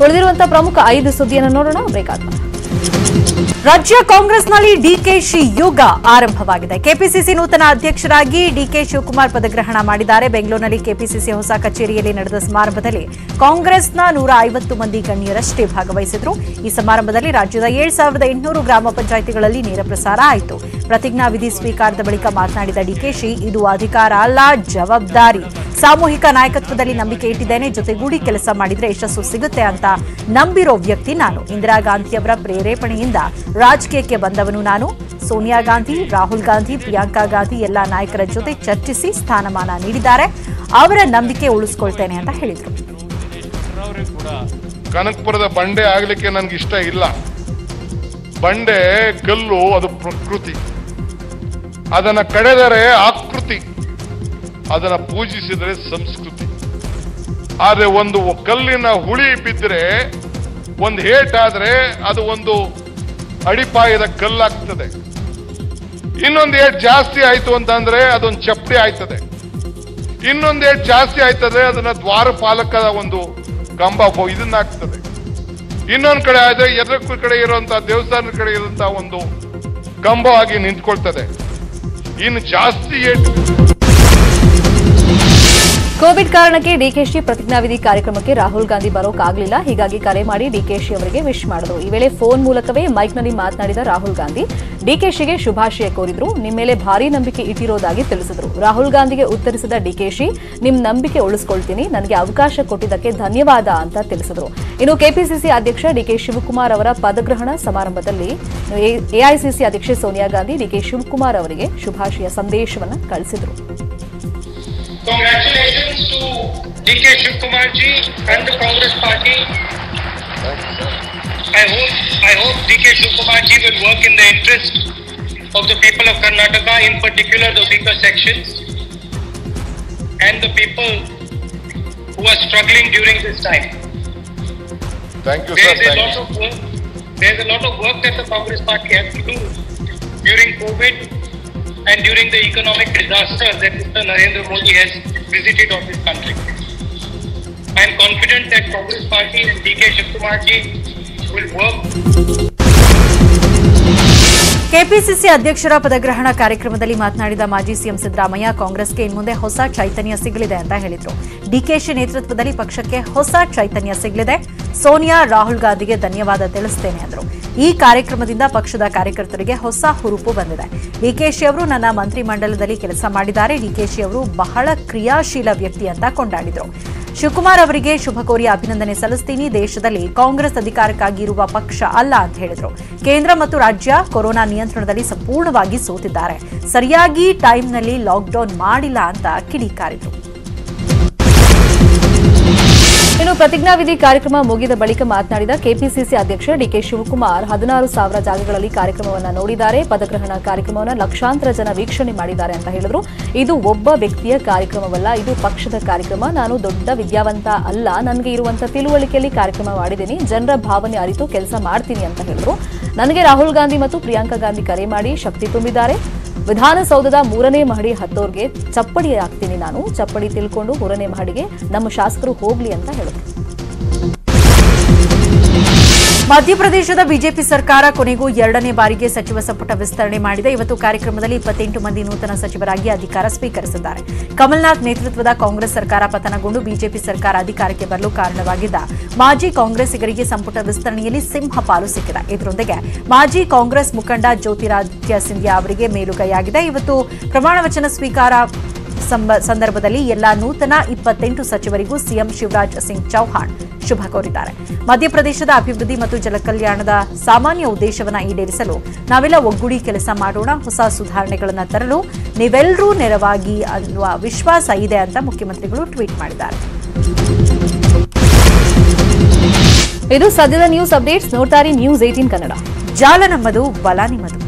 ಉಳಿದಿರುವಂತಹ ಪ್ರಮುಖ ಐದು ಸುದ್ದಿಯನ್ನು ನೋಡೋಣ. ಬೇಕಾದ ರಾಜ್ಯ ಕಾಂಗ್ರೆಸ್ನಲ್ಲಿ ಡಿಕೆಶಿ ಯುಗ ಆರಂಭವಾಗಿದೆ. ಕೆಪಿಸಿಸಿ ನೂತನ ಅಧ್ಯಕ್ಷರಾಗಿ ಡಿ ಕೆ ಶಿವಕುಮಾರ್ ಪದಗ್ರಹಣ ಮಾಡಿದ್ದಾರೆ. ಬೆಂಗಳೂರಿನಲ್ಲಿ ಕೆಪಿಸಿಸಿ ಹೊಸ ಕಚೇರಿಯಲ್ಲಿ ನಡೆದ ಸಮಾರಂಭದಲ್ಲಿ ಕಾಂಗ್ರೆಸ್ನ ನೂರ ಐವತ್ತು ಮಂದಿ ಗಣ್ಯರಷ್ಟೇ ಭಾಗವಹಿಸಿದ್ರು. ಈ ಸಮಾರಂಭದಲ್ಲಿ ರಾಜ್ಯದ ಏಳು ಸಾವಿರದ ಎಂಟುನೂರು ಗ್ರಾಮ ಪಂಚಾಯಿತಿಗಳಲ್ಲಿ ನೇರ ಪ್ರಸಾರ ಆಯಿತು. ಪ್ರತಿಜ್ಞಾವಿಧಿ ಸ್ವೀಕಾರದ ಬಳಿಕ ಮಾತನಾಡಿದ ಡಿಕೆಶಿ, ಇದು ಅಧಿಕಾರ ಅಲ್ಲ, ಜವಾಬ್ದಾರಿ. ಸಾಮೂಹಿಕ ನಾಯಕತ್ವದಲ್ಲಿ ನಂಬಿಕೆ ಇಟ್ಟಿದ್ದೇನೆ, ಜೊತೆಗೂಡಿ ಕೆಲಸ ಮಾಡಿದರೆ ಯಶಸ್ಸು ಸಿಗುತ್ತೆ ಅಂತ ನಂಬಿರೋ ವ್ಯಕ್ತಿ ನಾನು. ಇಂದಿರಾ ಗಾಂಧಿಯವರ ಪ್ರೇರೇಪಣೆಯಿಂದ ರಾಜಕೀಯಕ್ಕೆ ಬಂದವನು ನಾನು. ಸೋನಿಯಾ ಗಾಂಧಿ, ರಾಹುಲ್ ಗಾಂಧಿ, ಪ್ರಿಯಾಂಕಾ ಗಾಂಧಿ ಎಲ್ಲ ನಾಯಕರ ಜೊತೆ ಚರ್ಚಿಸಿ ಸ್ಥಾನಮಾನ ನೀಡಿದ್ದಾರೆ. ಅವರ ನಂಬಿಕೆ ಉಳಿಸ್ಕೊಳ್ತೇನೆ ಅಂತ ಹೇಳಿದರು. ಕನಕಪುರದ ಬಂಡೆ ಆಗ್ಲಿಕ್ಕೆ ನನ್ಗೆ ಇಷ್ಟ ಇಲ್ಲ. ಬಂಡೆ ಕಲ್ಲು, ಅದು ಪ್ರಕೃತಿ, ಅದನ್ನ ಕಡೆದರೆ ಆಕೃತಿ, ಅದನ್ನ ಪೂಜಿಸಿದರೆ ಸಂಸ್ಕೃತಿ. ಆದರೆ ಒಂದು ಕಲ್ಲಿನ ಹುಳಿ ಬಿದ್ದರೆ, ಒಂದು ಏಟಾದ್ರೆ ಅದು ಒಂದು ಅಡಿಪಾಯದ ಕಲ್ಲಾಗ್ತದೆ. ಇನ್ನೊಂದು ಏಟ್ ಜಾಸ್ತಿ ಆಯ್ತು ಅಂತಂದ್ರೆ ಅದೊಂದು ಚಪ್ಪಡಿ ಆಯ್ತದೆ. ಇನ್ನೊಂದು ಏಟ್ ಜಾಸ್ತಿ ಆಯ್ತದೆ ಅದನ್ನ ದ್ವಾರಪಾಲಕದ ಒಂದು ಕಂಬ ಇದನ್ನಾಗ್ತದೆ. ಇನ್ನೊಂದು ಕಡೆ ಆದ್ರೆ ಎದಕ್ಕೂ ಕಡೆ ಇರುವಂತಹ ದೇವಸ್ಥಾನದ ಕಡೆ ಇರುವಂತಹ ಒಂದು ಕಂಬವಾಗಿ ನಿಂತ್ಕೊಳ್ತದೆ. ಇನ್ನು ಜಾಸ್ತಿ ಏಟ್. ಕೋವಿಡ್ ಕಾರಣಕ್ಕೆ ಡಿಕೆಶಿ ಪ್ರತಿಜ್ಞಾವಿಧಿ ಕಾರ್ಯಕ್ರಮಕ್ಕೆ ರಾಹುಲ್ ಗಾಂಧಿ ಬರೋಕ್ಕಾಗಲಿಲ್ಲ. ಹೀಗಾಗಿ ಕರೆ ಮಾಡಿ ಡಿಕೆಶಿ ಅವರಿಗೆ ವಿಶ್ ಮಾಡಿದ್ರು. ಈ ವೇಳೆ ಫೋನ್ ಮೂಲಕವೇ ಮೈಕ್ನಲ್ಲಿ ಮಾತನಾಡಿದ ರಾಹುಲ್ ಗಾಂಧಿ ಡಿಕೆಶಿಗೆ ಶುಭಾಶಯ ಕೋರಿದ್ರು. ನಿಮ್ಮ ಮೇಲೆ ಭಾರೀ ನಂಬಿಕೆ ಇಟ್ಟಿರೋದಾಗಿ ತಿಳಿಸಿದ್ರು. ರಾಹುಲ್ ಗಾಂಧಿಗೆ ಉತ್ತರಿಸಿದ ಡಿಕೆಶಿ, ನಿಮ್ಮ ನಂಬಿಕೆ ಉಳಿಸ್ಕೊಳ್ತೀನಿ, ನನಗೆ ಅವಕಾಶ ಕೊಟ್ಟಿದ್ದಕ್ಕೆ ಧನ್ಯವಾದ ಅಂತ ತಿಳಿಸಿದ್ರು. ಇನ್ನು ಕೆಪಿಸಿಸಿ ಅಧ್ಯಕ್ಷ ಡಿ ಕೆ ಶಿವಕುಮಾರ್ ಅವರ ಪದಗ್ರಹಣ ಸಮಾರಂಭದಲ್ಲಿ ಎ ಐ ಸಿ ಸಿ ಅಧ್ಯಕ್ಷೆ ಸೋನಿಯಾ ಗಾಂಧಿ ಡಿ ಕೆ ಶಿವಕುಮಾರ್ ಅವರಿಗೆ ಶುಭಾಶಯ ಸಂದೇಶವನ್ನು ಕಳಿಸಿದರು. Congratulations to D K Shivakumar ji and the Congress party. I hope I hope D K Shivakumar ji will work in the interest of the people of Karnataka, in particular the weaker sections and the people who are struggling during this time. Thank you, sir. There is a lot of work. There is a lot of work that the Congress party has to do during COVID and during the economic disaster that Mister Narendra Modi has visited on this country. I am confident that Congress party and D K Shivakumar ji will work. ಕೆಪಿಸಿಸಿ ಅಧ್ಯಕ್ಷರ ಪದಗ್ರಹಣ ಕಾರ್ಯಕ್ರಮದಲ್ಲಿ ಮಾತನಾಡಿದ ಮಾಜಿ CM ಸಿದ್ದರಾಮಯ್ಯ ಕಾಂಗ್ರೆಸ್ಗೆ ಇನ್ನು ಮುಂದೆ ಹೊಸ ಚೈತನ್ಯ ಸಿಗಲಿದೆ ಅಂತ ಹೇಳಿದರು. ಡಿಕೆಶಿ ನೇತೃತ್ವದಲ್ಲಿ ಪಕ್ಷಕ್ಕೆ ಹೊಸ ಚೈತನ್ಯ ಸಿಗಲಿದೆ. ಸೋನಿಯಾ ರಾಹುಲ್ ಗಾಂಧಿಗೆ ಧನ್ಯವಾದ ತಿಳಿಸುತ್ತೇನೆ ಎಂದರು. ಈ ಕಾರ್ಯಕ್ರಮದಿಂದ ಪಕ್ಷದ ಕಾರ್ಯಕರ್ತರಿಗೆ ಹೊಸ ಹುರುಪು ಬಂದಿದೆ. ಡಿಕೆಶಿ ಅವರು ನನ್ನ ಮಂತ್ರಿಮಂಡಲದಲ್ಲಿ ಕೆಲಸ ಮಾಡಿದ್ದಾರೆ. ಡಿಕೆಶಿ ಅವರು ಬಹಳ ಕ್ರಿಯಾಶೀಲ ವ್ಯಕ್ತಿ ಅಂತ ಕೊಂಡಾಡಿದರು. ಶಿವಕುಮಾರ್ ಅವರಿಗೆ ಶುಭ ಕೋರಿ ಅಭಿನಂದನೆ ಸಲ್ಲಿಸುತ್ತೀನಿ. ದೇಶದಲ್ಲಿ ಕಾಂಗ್ರೆಸ್ ಅಧಿಕಾರಕ್ಕಾಗಿ ಇರುವ ಪಕ್ಷ ಅಲ್ಲ ಅಂತ ಹೇಳಿದರು. ಕೇಂದ್ರ ಮತ್ತು ರಾಜ್ಯ ಕೊರೋನಾ ನಿಯಂತ್ರಣದಲ್ಲಿ ಸಂಪೂರ್ಣವಾಗಿ ಸೋತಿದ್ದಾರೆ. ಸರಿಯಾಗಿ ಟೈಮ್ನಲ್ಲಿ ಲಾಕ್ಡೌನ್ ಮಾಡಿಲ್ಲ ಅಂತ ಕಿಡಿಕಾರಿದರು. ಇನ್ನು ಪ್ರತಿಜ್ಞಾವಿಧಿ ಕಾರ್ಯಕ್ರಮ ಮುಗಿದ ಬಳಿಕ ಮಾತನಾಡಿದ ಕೆಪಿಸಿಸಿ ಅಧ್ಯಕ್ಷ ಡಿಕೆ ಶಿವಕುಮಾರ್ ಹದಿನಾರು ಸಾವಿರ ಜಾಗಗಳಲ್ಲಿ ಕಾರ್ಯಕ್ರಮವನ್ನು ನೋಡಿದ್ದಾರೆ. ಪದಗ್ರಹಣ ಕಾರ್ಯಕ್ರಮವನ್ನು ಲಕ್ಷಾಂತರ ಜನ ವೀಕ್ಷಣೆ ಮಾಡಿದ್ದಾರೆ ಅಂತ ಹೇಳಿದರು. ಇದು ಒಬ್ಬ ವ್ಯಕ್ತಿಯ ಕಾರ್ಯಕ್ರಮವಲ್ಲ, ಇದು ಪಕ್ಷದ ಕಾರ್ಯಕ್ರಮ. ನಾನು ದೊಡ್ಡ ವಿದ್ಯಾವಂತ ಅಲ್ಲ, ನನಗೆ ಇರುವಂತಹ ತಿಳುವಳಿಕೆಯಲ್ಲಿ ಕಾರ್ಯಕ್ರಮ ಮಾಡಿದ್ದೀನಿ. ಜನರ ಭಾವನೆ ಅರಿತು ಕೆಲಸ ಮಾಡ್ತೀನಿ ಅಂತ ಹೇಳಿದರು. ನನಗೆ ರಾಹುಲ್ ಗಾಂಧಿ ಮತ್ತು ಪ್ರಿಯಾಂಕಾ ಗಾಂಧಿ ಕರೆ ಮಾಡಿ ಶಕ್ತಿ ತುಂಬಿದ್ದಾರೆ. ವಿಧಾನಸೌಧದ ಮೂರನೇ ಮಹಡಿ ಹತ್ತೋರ್ಗೆ ಚಪ್ಪಡಿ ಹಾಕ್ತೀನಿ. ನಾನು ಚಪ್ಪಡಿ ತಿಳ್ಕೊಂಡು ಮೂರನೇ ಮಹಡಿಗೆ ನಮ್ಮ ಶಾಸಕರು ಹೋಗ್ಲಿ ಅಂತ ಹೇಳಿದ್ರು. ಮಧ್ಯಪ್ರದೇಶದ ಬಿಜೆಪಿ ಸರ್ಕಾರ ಕೊನೆಗೂ ಎರಡನೇ ಬಾರಿಗೆ ಸಚಿವ ಸಂಪುಟ ವಿಸ್ತರಣೆ ಮಾಡಿದೆ. ಇವತ್ತು ಕಾರ್ಯಕ್ರಮದಲ್ಲಿ ಇಪ್ಪತ್ತೆಂಟು ಮಂದಿ ನೂತನ ಸಚಿವರಾಗಿ ಅಧಿಕಾರ ಸ್ವೀಕರಿಸಿದ್ದಾರೆ. ಕಮಲ್ನಾಥ್ ನೇತೃತ್ವದ ಕಾಂಗ್ರೆಸ್ ಸರ್ಕಾರ ಪತನಗೊಂಡು ಬಿಜೆಪಿ ಸರ್ಕಾರ ಅಧಿಕಾರಕ್ಕೆ ಬರಲು ಕಾರಣವಾಗಿದ್ದ ಮಾಜಿ ಕಾಂಗ್ರೆಸ್ಸಿಗರಿಗೆ ಸಂಪುಟ ವಿಸ್ತರಣೆಯಲ್ಲಿ ಸಿಂಹ ಪಾಲು ಸಿಕ್ಕಿದೆ. ಇದರೊಂದಿಗೆ ಮಾಜಿ ಕಾಂಗ್ರೆಸ್ ಮುಖಂಡ ಜ್ಯೋತಿರಾದಿತ್ಯ ಸಿಂಧಿಯಾ ಅವರಿಗೆ ಮೇಲುಗೈಯಾಗಿದೆ. ಇವತ್ತು ಪ್ರಮಾಣವಚನ ಸ್ವೀಕಾರ ಸಂದರ್ಭದಲ್ಲಿ ಎಲ್ಲಾ ನೂತನ ಇಪ್ಪತ್ತೆಂಟು ಸಚಿವರಿಗೂ ಸಿಎಂ ಶಿವರಾಜ್ ಸಿಂಗ್ ಚೌಹಾಣ್ ಶುಭ ಕೋರಿದ್ದಾರೆ. ಮಧ್ಯಪ್ರದೇಶದ ಅಭಿವೃದ್ಧಿ ಮತ್ತು ಜನಕಲ್ಯಾಣದ ಸಾಮಾನ್ಯ ಉದ್ದೇಶವನ್ನು ಈಡೇರಿಸಲು ನಾವೆಲ್ಲ ಒಗ್ಗೂಡಿ ಕೆಲಸ ಮಾಡೋಣ, ಹೊಸ ಸುಧಾರಣೆಗಳನ್ನು ತರಲು ನೀವೆಲ್ಲರೂ ನೆರವಾಗಿ ಅನ್ನುವ ವಿಶ್ವಾಸ ಇದೆ ಅಂತ ಮುಖ್ಯಮಂತ್ರಿಗಳು ಟ್ವೀಟ್ ಮಾಡಿದ್ದಾರೆ. ಇದು ಸದ್ಯದ ನ್ಯೂಸ್ ಅಪ್ಡೇಟ್ಸ್. ನೋಡ್ತಾರೆ ನ್ಯೂಸ್ ಹದಿನೆಂಟು ಕನ್ನಡ. ಜಾಲ ನಮ್ಮದು, ಬಲ ನಿಮ್ಮದು.